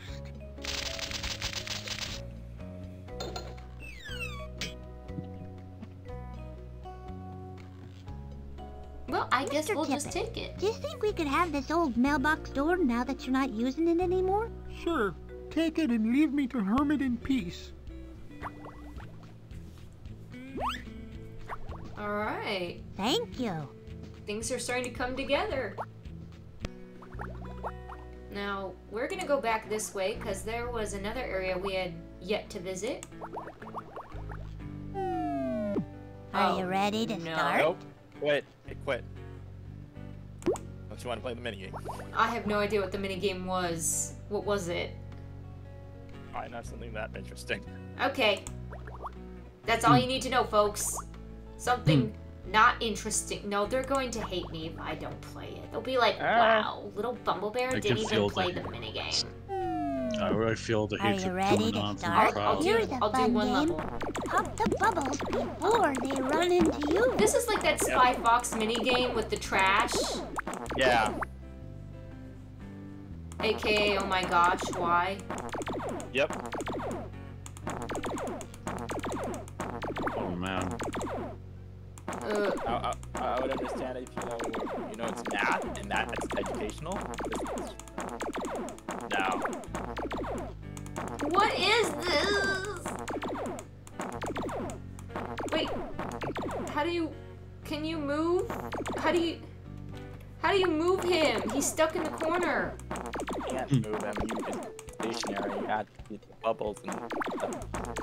Well, I Mister guess we'll Tippett, just take it. Do you think we could have this old mailbox door now that you're not using it anymore? Sure. Take it and leave me to hermit in peace. All right. Thank you. Things are starting to come together. Now, we're gonna go back this way because there was another area we had yet to visit. Are oh, you ready to no. start? Nope. Quit. Hey, quit. Don't you want to play the minigame? I have no idea what the minigame was. What was it? All right, not something that interesting. Okay. That's all you need to know, folks. Something not interesting. No, they're going to hate me if I don't play it. They'll be like, wow, ah, little Bumblebear didn't even play the minigame. I really feel the hatred coming on from the crowd. I'll do, I'll do one level. Pop the bubbles before they run into you. This is like that Spy Fox minigame with the trash. Yeah. A K A, oh my gosh, why? Yep. Oh man. Uh, I, I, I would understand if you know, you know it's math and that it's educational. No. What is this? Wait. How do you? Can you move? How do you? How do you move him? He's stuck in the corner. You can't move him. You just stationary. You had bubbles and stuff.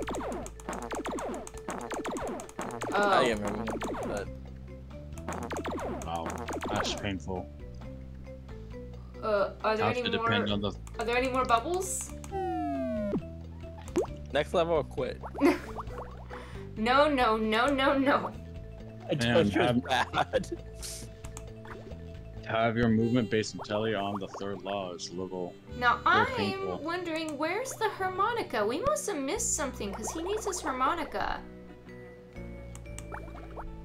Oh. I am remembering, but... Wow, that's painful. Uh, are there Have any more? The... Are there any more bubbles? Next level, or quit. No, no, no, no, no. I told you it's bad. Have your movement-based intelli on the third law is level. Now I'm painful. wondering where's the harmonica? We must have missed something because he needs his harmonica.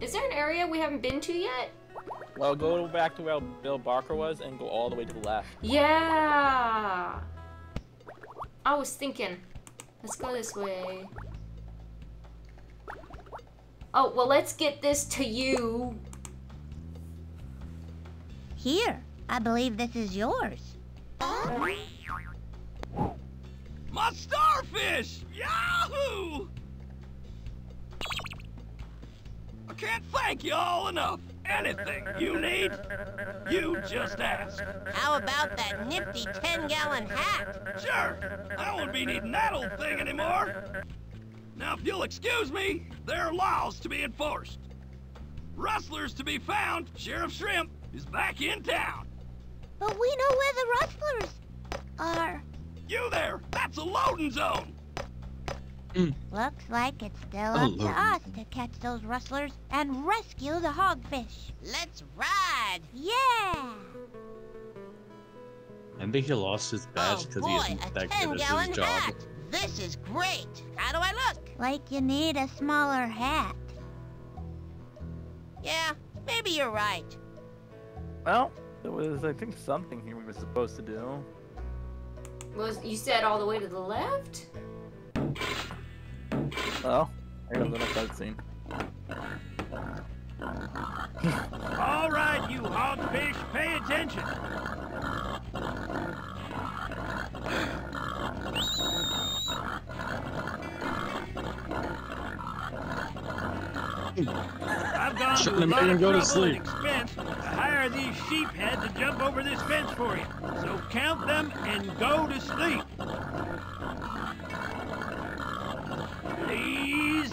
Is there an area we haven't been to yet? Well, go back to where Bill Barker was and go all the way to the left. Yeah. I was thinking. Let's go this way. Oh, well, let's get this to you. Here, I believe this is yours. My starfish! Yahoo! I can't thank y'all enough. Anything you need, you just ask. How about that nifty ten gallon hat? Sure, I won't be needing that old thing anymore. Now, if you'll excuse me, there are laws to be enforced. Rustlers to be found. Sheriff Shrimp is back in town. But we know where the rustlers are. You there, that's a loading zone. Mm. Looks like it's still up to us to catch those rustlers and rescue the hogfish. Let's ride! Yeah! I think he lost his badge because oh he isn't that good at his job. Hat. This is great! How do I look? Like you need a smaller hat. Yeah, maybe you're right. Well, there was, I think, something here we were supposed to do. Was you said all the way to the left? Oh, I got a little cutscene. All right, you hogfish, pay attention. I've gone Shut to a lot of go to sleep. expense to hire these sheepheads to jump over this fence for you. So count them and go to sleep. Please.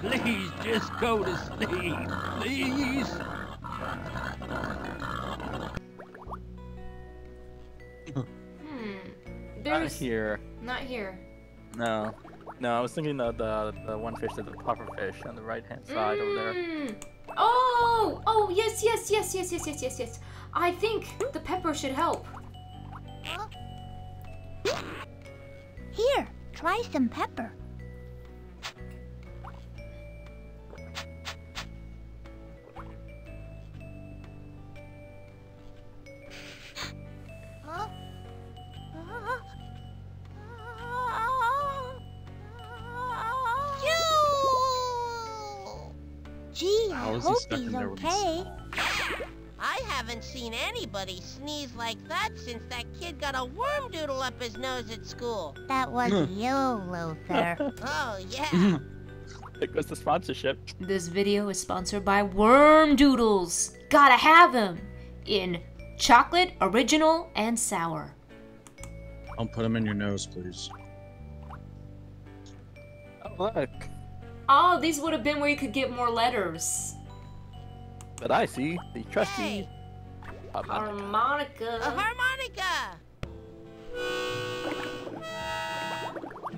Please just go to sleep. Please. Hmm. There's... Not here. Not here. No. No, I was thinking of the, the one fish that's a puffer fish on the right-hand side mm. over there. Oh! Oh, yes, yes, yes, yes, yes, yes, yes, yes. I think the pepper should help. Here, try some pepper. Gee, I hope he's okay. I haven't seen anybody sneeze like that since that kid got a worm doodle up his nose at school. That was you, Luther. Oh, yeah. There goes the sponsorship. This video is sponsored by Worm Doodles. Gotta have them in chocolate, original, and sour. I'll put them in your nose, please. Oh, look. Oh, these would have been where you could get more letters. But I see the trusty hey. harmonica. harmonica. A harmonica!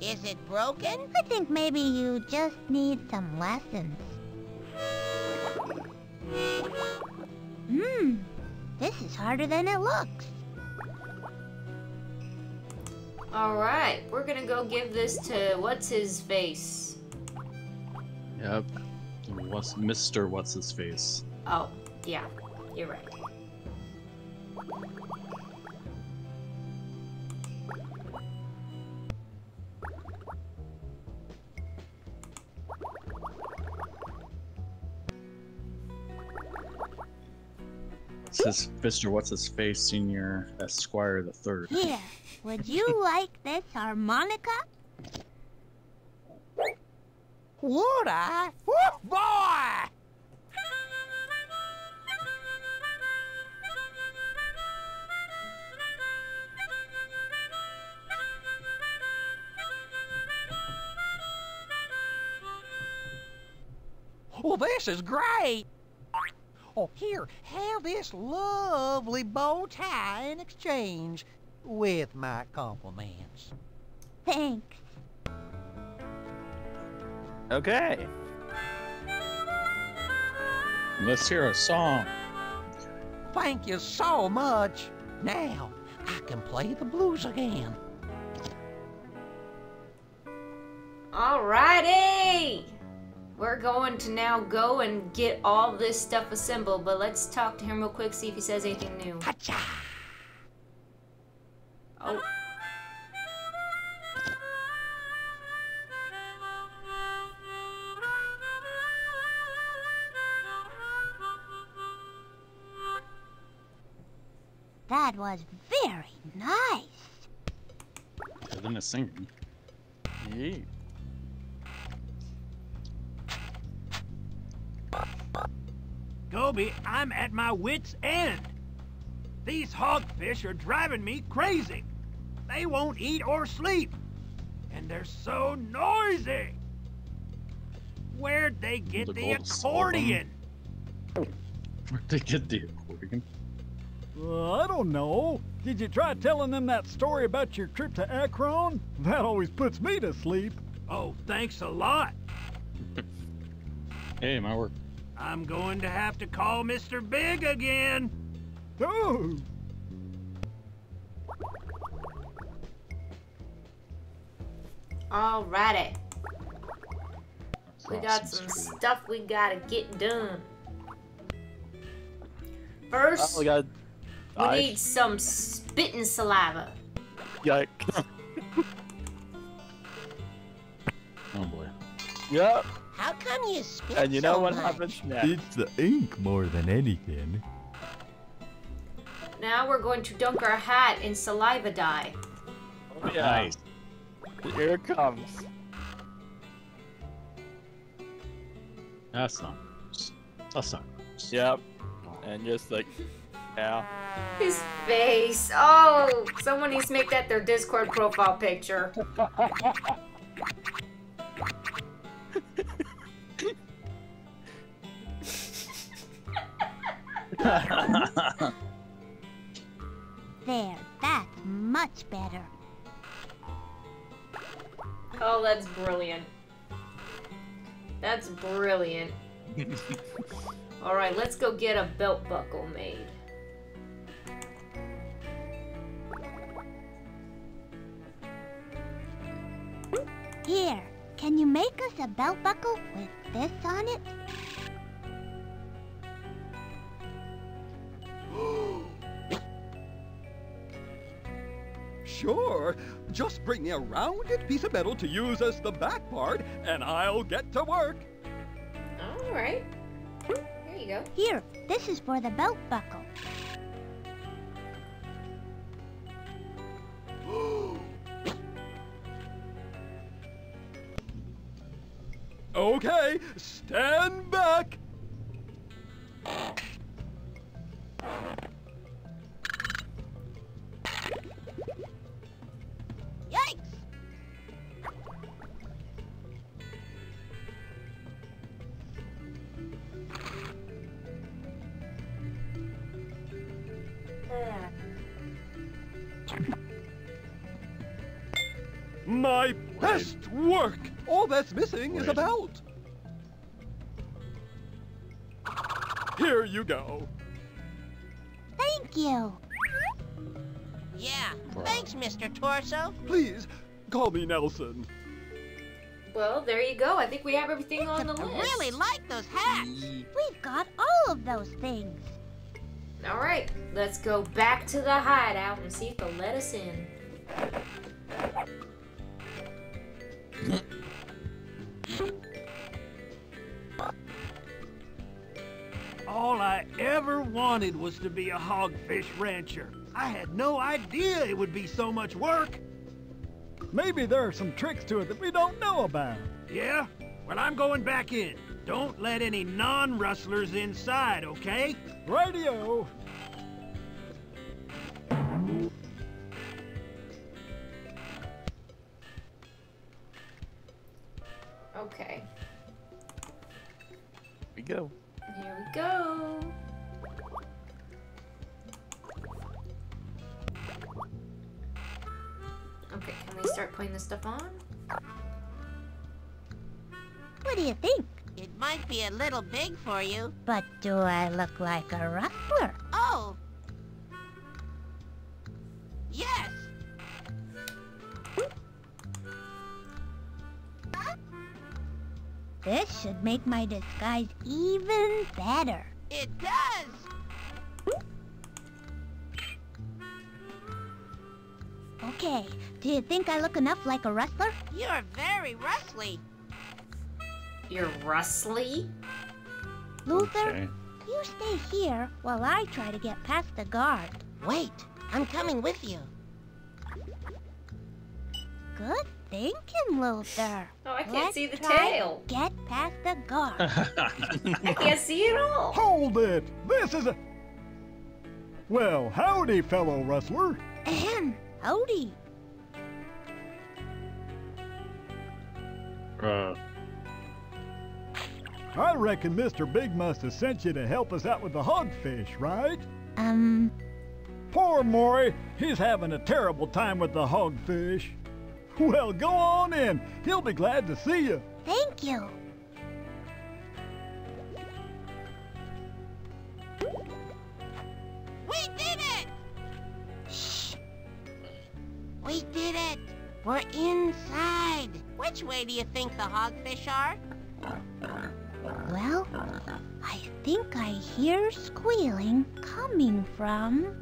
Is it broken? I think maybe you just need some lessons. Hmm, this is harder than it looks. Alright, we're gonna go give this to what's-his-face. Yep. What's Mister What's-His-Face. Oh, yeah. You're right. It's his Mister What's-His-Face Senior Esquire the Third. Yeah. Would you like this harmonica? Would I? Woof boy! Well, this is great! Oh, here, have this lovely bow tie in exchange with my compliments. Thanks. Okay. Let's hear a song. Thank you so much. Now, I can play the blues again. Alrighty! We're going to now go and get all this stuff assembled, but let's talk to him real quick, see if he says anything new. Hacha! Oh. That was very nice. Better than a singing. Yeah. Gobi, I'm at my wit's end. These hogfish are driving me crazy. They won't eat or sleep. And they're so noisy. Where'd they get the, the accordion? Where'd they get the accordion? Uh, I don't know. Did you try telling them that story about your trip to Akron? That always puts me to sleep. Oh, thanks a lot. Hey, my work. I'm going to have to call Mister Big again. Oh. Alrighty. We got some stuff we gotta get done. First, oh, we, got we need some spitting saliva. Yikes. Oh boy. Yep. How come you spit And you so know what much? happens next? It's the ink more than anything. Now we're going to dunk our hat in saliva dye. Oh yeah. Nice. Here it comes. That's not. That's not. Yep. And just like, yeah. His face. Oh, someone needs to make that their Discord profile picture. There, that's much better. Oh, that's brilliant. That's brilliant. Alright, let's go get a belt buckle made. Here, can you make us a belt buckle with this on it? Sure, just bring me a rounded piece of metal to use as the back part, and I'll get to work. Alright. Go. Here, this is for the belt buckle. Okay, stand back. Yikes! My best work! All that's missing Wait. is a belt. Here you go. Thank you. Yeah, thanks, Mister Torso. Please, call me Nelson. Well, there you go. I think we have everything it's on the list. I really like those hats. We've got all of those things. All right, let's go back to the hideout and see if they'll let us in. All I ever wanted was to be a hogfish rancher. I had no idea it would be so much work. Maybe there are some tricks to it that we don't know about. Yeah? Well, I'm going back in. Don't let any non-rustlers inside, okay? Radio! Okay. Here we go. Here we go. Okay, can we start putting this stuff on? What do you think? It might be a little big for you. But do I look like a rustler? Oh! Yes! This should make my disguise even better. It does! Okay, do you think I look enough like a rustler? You're very rustly. You're rustly? Luther, okay. You stay here while I try to get past the guard. Wait, I'm coming with you. Good thinking, Luther. Oh, I can't Let's see the try tail. Get past the guard. I can't see it all. Hold it. This is a... Well, howdy, fellow rustler. Ahem. Howdy. Uh... I reckon Mister Big Must has sent you to help us out with the hogfish, right? Um... Poor Maury. He's having a terrible time with the hogfish. Well, go on in. He'll be glad to see you. Thank you. We did it! Shh. We did it. We're inside. Which way do you think the hogfish are? Well, I think I hear squealing coming from...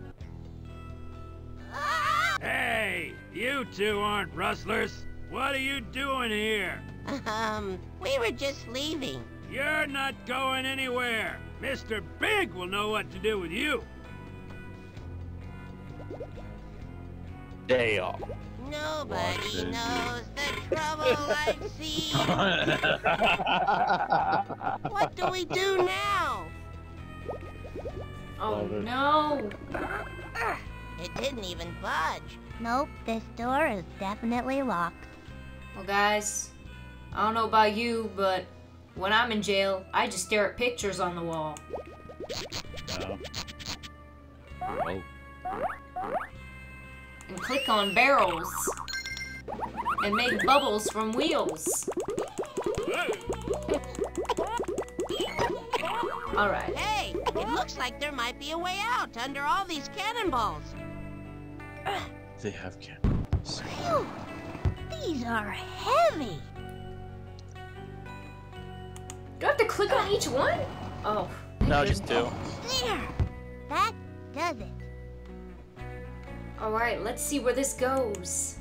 Ah! Hey! You two aren't rustlers. What are you doing here? Um, we were just leaving. You're not going anywhere. Mister Big will know what to do with you. Day off. Nobody knows the trouble I've seen. What do we do now? Oh no. It didn't even budge. Nope, this door is definitely locked. Well, guys, I don't know about you, but when I'm in jail, I just stare at pictures on the wall. Oh. Oh. And click on barrels. And make bubbles from wheels. Alright. Hey, it looks like there might be a way out under all these cannonballs. They have cannons. Phew. These are heavy. Do I have to click on each one? Oh. No, just two. There. That does it. All right, let's see where this goes.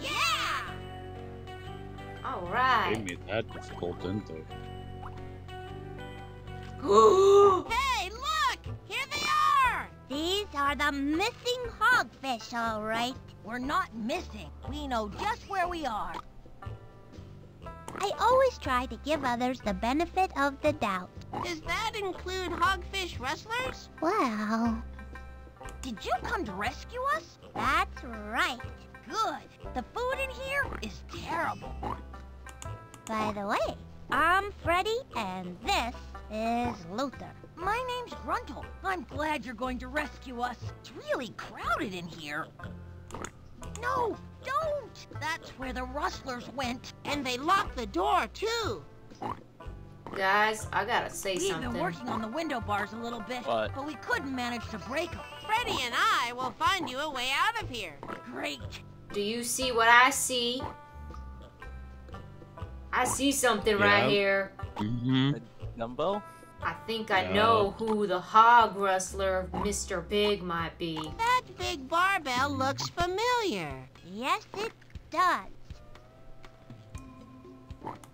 Yeah. All right. They made that difficult, didn't they? Hey, look! Here they are! These are the missing hogfish, all right. We're not missing. We know just where we are. I always try to give others the benefit of the doubt. Does that include hogfish rustlers? Well... Did you come to rescue us? That's right. Good. The food in here is terrible. By the way, I'm Freddi, and this... is Luther. My name's Gruntle. I'm glad you're going to rescue us. It's really crowded in here. No, don't! That's where the rustlers went. And they locked the door, too. Guys, I gotta say We've something. We've been working on the window bars a little bit, what? but we couldn't manage to break them. Freddi and I will find you a way out of here. Great. Do you see what I see? I see something yeah. right here. Mm-hmm. Dumbo? I think I no. know who the hog rustler Mister Big might be. That big barbell looks familiar. Yes, it does.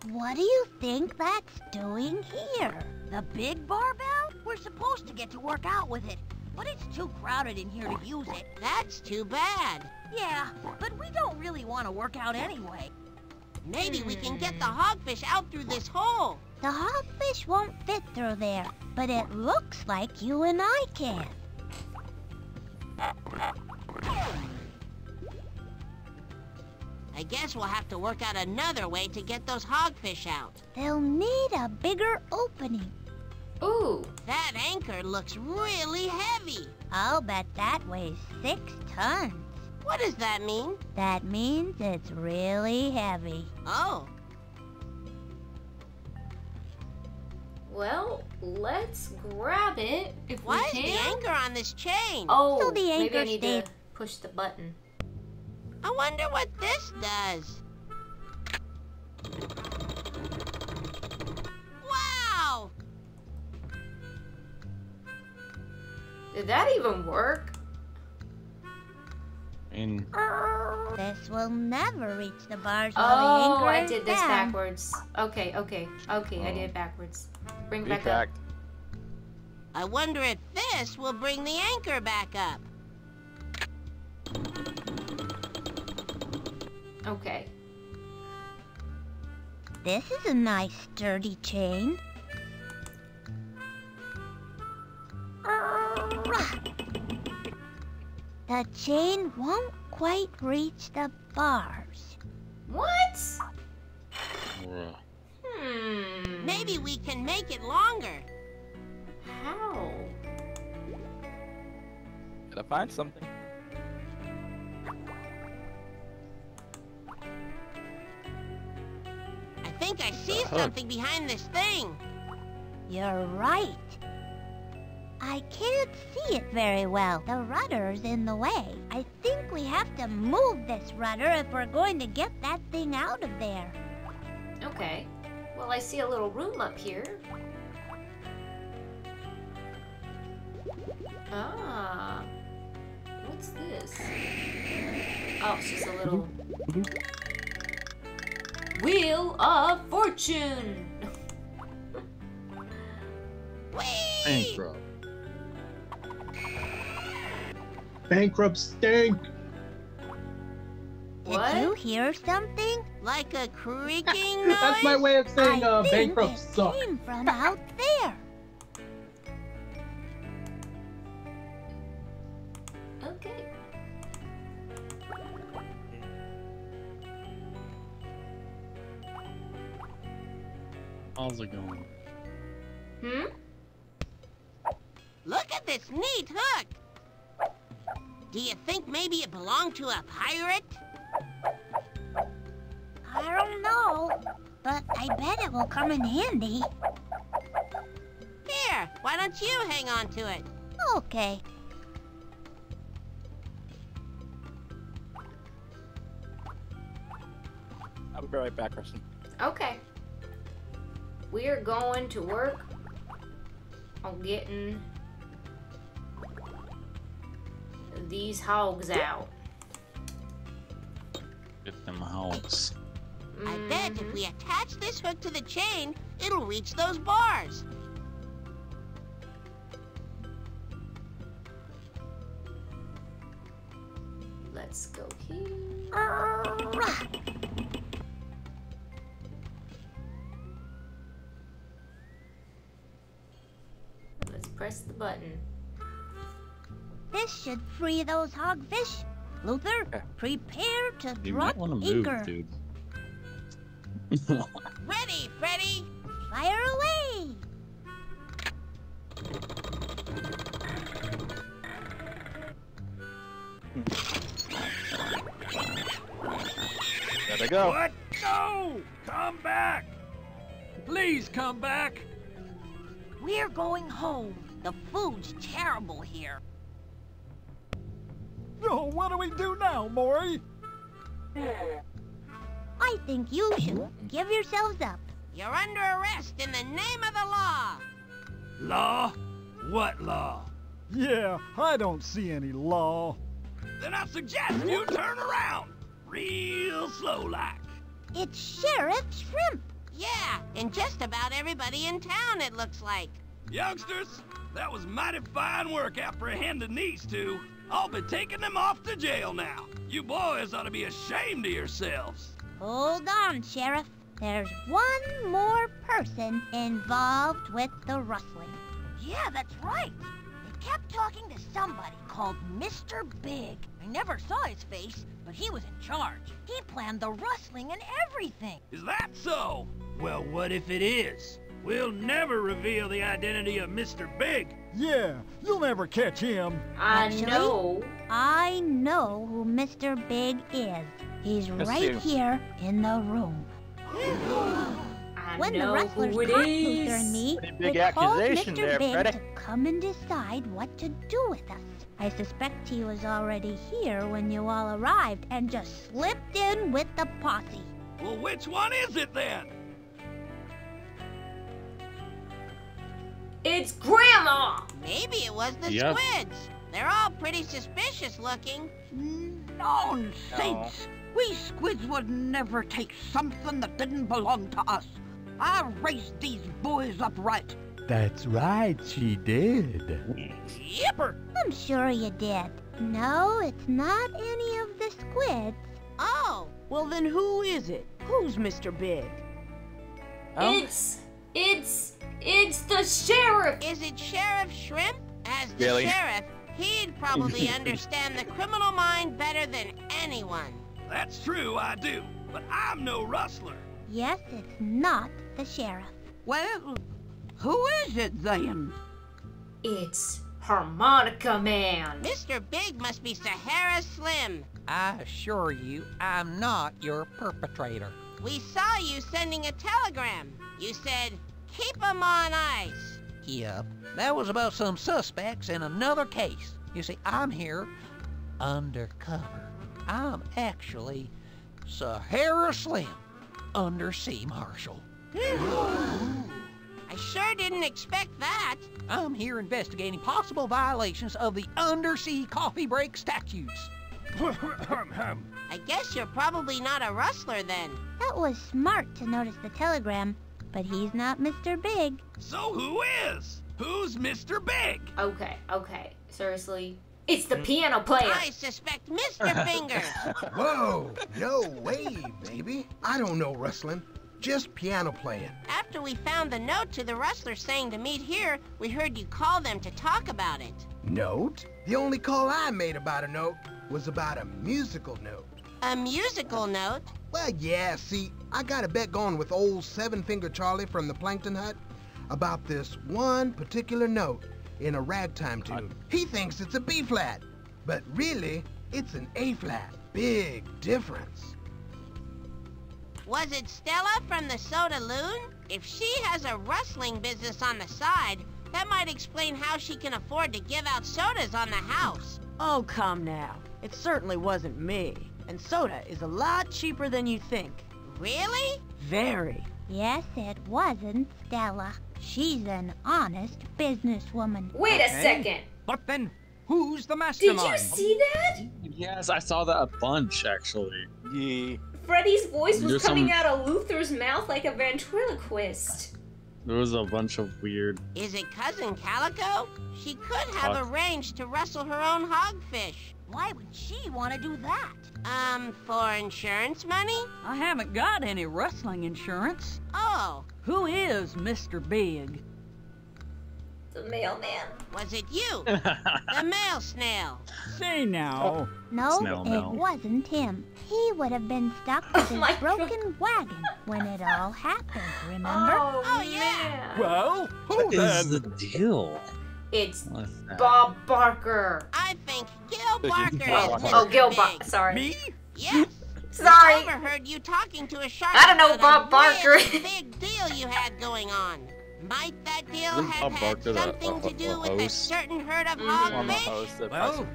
What do you think that's doing here? The big barbell? We're supposed to get to work out with it, but it's too crowded in here to use it. That's too bad. Yeah, but we don't really want to work out anyway. Maybe mm. we can get the hogfish out through this hole. The hogfish won't fit through there, but it looks like you and I can. I guess we'll have to work out another way to get those hogfish out. They'll need a bigger opening. Ooh, that anchor looks really heavy. I'll bet that weighs six tons. What does that mean? That means it's really heavy. Oh. Well, let's grab it if Why we can. Why is the anchor on this chain? Oh, so the anchor maybe I need to push the button. I wonder what this does. Wow! Did that even work? In. This will never reach the bars. Oh, the I did this down. backwards. Okay, okay, okay. Oh. I did it backwards. Bring back up. I wonder if this will bring the anchor back up. Okay. This is a nice sturdy chain. The chain won't quite reach the bars. What? Yeah. Hmm. Maybe we can make it longer. How? Gotta find something. I think I see something behind this thing. You're right. I can't see it very well. The rudder's in the way. I think we have to move this rudder if we're going to get that thing out of there. Okay. Well, I see a little room up here. Ah. What's this? Oh, it's just a little... Wheel of Fortune! Whee! Bankrupt stink! What? Did you hear something? Like a creaking noise? That's my way of saying uh, bankrupt suck. I think it came from out there. Okay. How's it going? Hmm? Look at this neat hook! Do you think maybe it belonged to a pirate? I don't know, but I bet it will come in handy. Here, why don't you hang on to it? Okay. I'll be right back, Kristin. Okay. We are going to work on getting these hogs out. Get them hogs. Mm-hmm. I bet if we attach this hook to the chain, it'll reach those bars. Let's go here. Uh, Let's press the button. This should free those hogfish. Luther, yeah. Prepare to you drop anchor. Ready, Freddi! Fire away! There they go. What? No! Come back! Please come back! We're going home. The food's terrible here. Oh, what do we do now, Maury? I think you should give yourselves up. You're under arrest in the name of the law. Law? What law? Yeah, I don't see any law. Then I suggest you turn around. Real slow-like. It's Sheriff Shrimp. Yeah, and just about everybody in town, it looks like. Youngsters, that was mighty fine work apprehending these two. I'll be taking them off to jail now. You boys ought to be ashamed of yourselves. Hold on, Sheriff. There's one more person involved with the rustling. Yeah, that's right. They kept talking to somebody called Mister Big. I never saw his face, but he was in charge. He planned the rustling and everything. Is that so? Well, what if it is? We'll never reveal the identity of Mister Big. Yeah, you'll never catch him. I Actually, know. I know who Mister Big is. He's That's right you. here in the room. When the Rustlers caught Luther and me, they called Mister Ben to come and decide what to do with us. I suspect he was already here when you all arrived and just slipped in with the posse. Well, which one is it then? It's Grandma! Maybe it was the yep. squids. They're all pretty suspicious looking. Nonsense! No. We squids would never take something that didn't belong to us. I raised these boys up right. That's right, she did. Yipper! I'm sure you did. No, it's not any of the squids. Oh, well then who is it? Who's Mister Big? Oh. It's, it's, it's the sheriff! Is it Sheriff Shrimp? As the really? sheriff, he'd probably understand the criminal mind better than anyone. That's true, I do, but I'm no rustler. Yes, it's not the sheriff. Well... who is it, then? It's Harmonica Man. Mister Big must be Sahara Slim. I assure you, I'm not your perpetrator. We saw you sending a telegram. You said, keep them on ice. Yep. That was about some suspects in another case. You see, I'm here undercover. I'm actually Sahara Slim, Undersea Marshal. I sure didn't expect that. I'm here investigating possible violations of the undersea coffee break statutes. I guess you're probably not a rustler then. That was smart to notice the telegram, but he's not Mister Big. So who is? Who's Mister Big? Okay, okay, seriously. It's the piano player. I suspect Mister Fingers. Whoa, no way, baby. I don't know rustling. Just piano playing. After we found the note to the rustlers saying to meet here, we heard you call them to talk about it. Note? The only call I made about a note was about a musical note. A musical note? Well, yeah, see, I got a bet going with old Seven Finger Charlie from the Plankton Hut about this one particular note in a ragtime tune. He thinks it's a B flat, but really, it's an A flat. Big difference. Was it Stella from the Soda Loon? If she has a rustling business on the side, that might explain how she can afford to give out sodas on the house. Oh, come now. It certainly wasn't me. And soda is a lot cheaper than you think. Really? Very. Yes, it wasn't Stella. She's an honest businesswoman. Wait a second. But then, who's the mastermind? Did you see that? Yes, I saw that a bunch, actually. Yeah. Freddi's voice was There's coming some... out of Luther's mouth like a ventriloquist. There was a bunch of weird... Is it Cousin Calico? She could have Hog... arranged to wrestle her own hogfish. Why would she want to do that? Um, for insurance money? I haven't got any rustling insurance. Oh. Who is Mister Big? The mailman. Was it you? The mail snail. Say now. No, snail, it no. wasn't him. He would have been stuck with oh his broken God. wagon when it all happened, remember? Oh, oh yeah. Man. Well, who is the deal? It's Bob Barker. I think Gil Barker is Mister Oh, Gil Barker. Sorry. Me? Yes. Sorry. I overheard you talking to a shark. I don't know Bob Barker. Big deal you had going on. Might that deal have had something to do with a certain herd of hogfish? Well,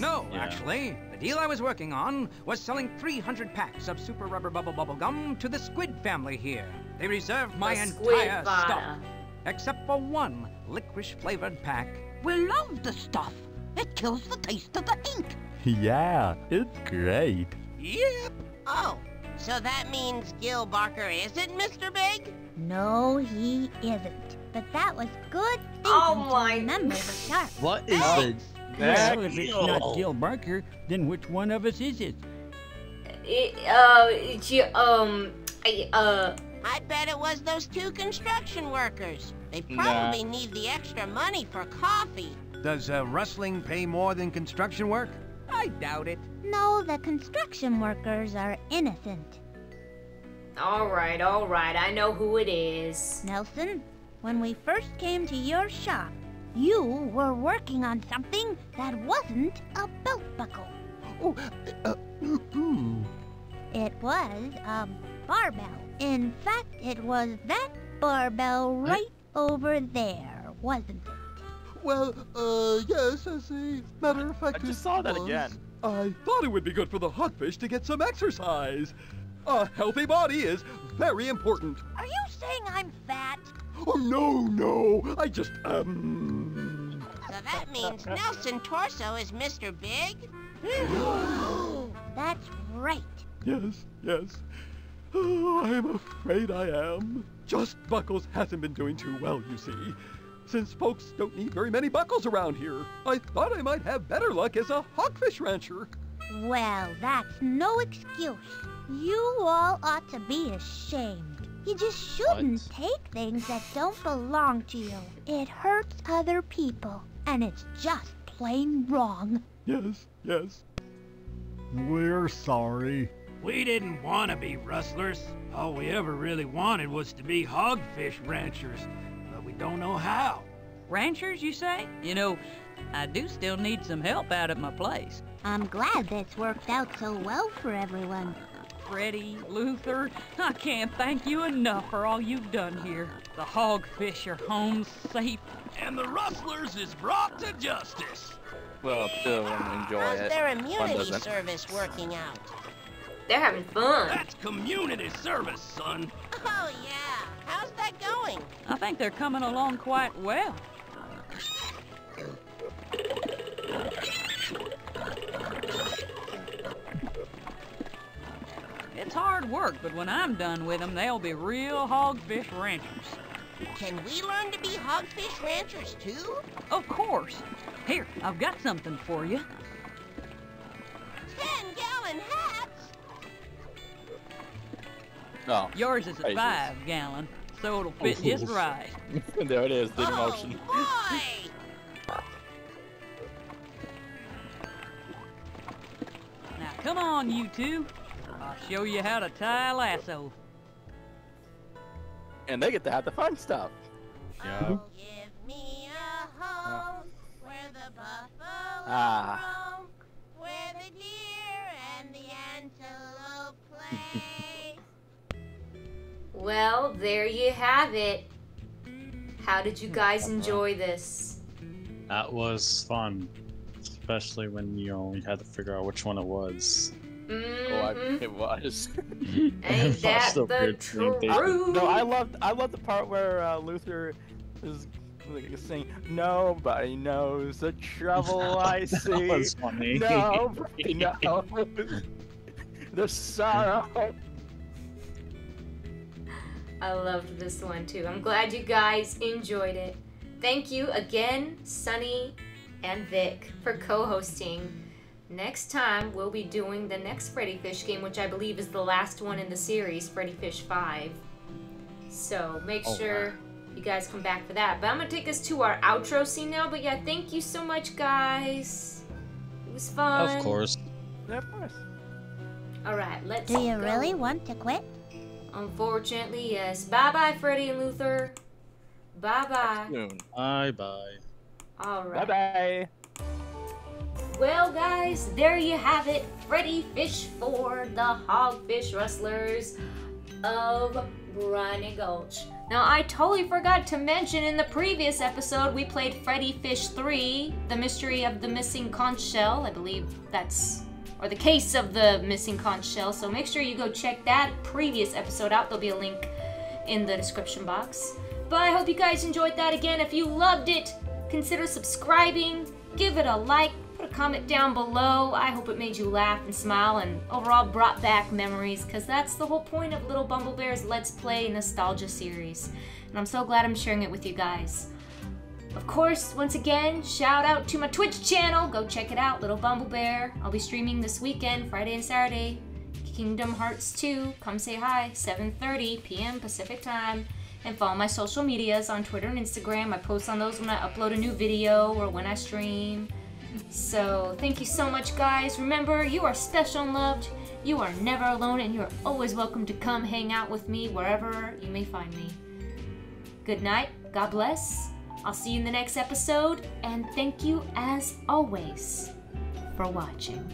no, actually. The deal I was working on was selling three hundred packs of Super Rubber Bubble Bubble Gum to the squid family here. They reserved my entire stock, except for one licorice-flavored pack. We love the stuff. It kills the taste of the ink. Yeah, it's great. Yep. Oh, so that means Gil Barker isn't Mister Big? No, he isn't. But that was good thinking oh my. to remember the shark. What is the well, if it's not Gil Barker, then which one of us is it? It, uh, it, um, I, uh... I bet it was those two construction workers. They probably nah. need the extra money for coffee. Does uh, rustling pay more than construction work? I doubt it. No, the construction workers are innocent. All right, all right, I know who it is. Nelson, when we first came to your shop, you were working on something that wasn't a belt buckle. Oh, uh, mm-hmm. It was a barbell. In fact, it was that barbell right over there, wasn't it? Well, uh, yes, as a matter of fact, I just saw that again. I thought it would be good for the hogfish to get some exercise. A healthy body is very important. Are you saying I'm fat? Oh, no, no. I just, um... So that means Nelson Torso is Mister Big? That's right. Yes, yes. Oh, I'm afraid I am. Just Buckles hasn't been doing too well, you see. Since folks don't need very many Buckles around here, I thought I might have better luck as a hogfish rancher. Well, that's no excuse. You all ought to be ashamed. You just shouldn't what? take things that don't belong to you. It hurts other people, and it's just plain wrong. Yes, yes. We're sorry. We didn't want to be rustlers. All we ever really wanted was to be hogfish ranchers, but we don't know how. Ranchers, you say? You know, I do still need some help out at my place. I'm glad that's worked out so well for everyone. Freddi, Luther, I can't thank you enough for all you've done here. The hogfish are home safe. And the rustlers is brought to justice. Well, still enjoy How's it. How's their immunity service working out? They're having fun. That's community service, son. Oh, yeah. How's that going? I think they're coming along quite well. It's hard work, but when I'm done with them, they'll be real hogfish ranchers. Can we learn to be hogfish ranchers, too? Of course. Here, I've got something for you. Ten-gallon hat! Oh, yours is a five gallon, so it'll fit just right. There it is, the emotion. Oh, boy! Now come on, you two. I'll show you how to tie a lasso. And they get to have the fun stuff. Yeah. Oh, give me a home where the buffalo ah. roam, where the deer and the antelope play. Well, there you have it. How did you guys enjoy this? That was fun. Especially when you only had to figure out which one it was. Mm-hmm. Oh, I, it was. Ain't that the weird truth? I, no, I loved, I loved the part where uh, Luther is saying, nobody knows the trouble I see. That was funny. Nobody knows the sorrow. I loved this one too. I'm glad you guys enjoyed it. Thank you again, Sunny and Vic, for co-hosting. Next time, we'll be doing the next Freddi Fish game, which I believe is the last one in the series, Freddi Fish five. So make oh, sure wow. you guys come back for that. But I'm gonna take us to our outro scene now. But yeah, thank you so much, guys. It was fun. Of course. Yeah, of course. All right, let's Do you go. really want to quit? Unfortunately, yes. Bye-bye, Freddi and Luther. Bye-bye. Bye-bye. All right. Bye-bye. Well, guys, there you have it. Freddi Fish four, the Hogfish Rustlers of Briny Gulch. Now, I totally forgot to mention in the previous episode, we played Freddi Fish three, The Mystery of the Missing Conch Shell. I believe that's... or the case of the missing conch shell. So make sure you go check that previous episode out. There'll be a link in the description box. But I hope you guys enjoyed that again. If you loved it, consider subscribing, give it a like, put a comment down below. I hope it made you laugh and smile and overall brought back memories, because that's the whole point of Little Bumblebear's Let's Play Nostalgia series. And I'm so glad I'm sharing it with you guys. Of course, once again, shout out to my Twitch channel. Go check it out, Little Bumblebear. I'll be streaming this weekend, Friday and Saturday. Kingdom Hearts two. Come say hi, seven thirty p m Pacific time. And follow my social medias on Twitter and Instagram. I post on those when I upload a new video or when I stream. So thank you so much, guys. Remember, you are special and loved. You are never alone, and you're always welcome to come hang out with me wherever you may find me. Good night. God bless. I'll see you in the next episode, and thank you as always for watching.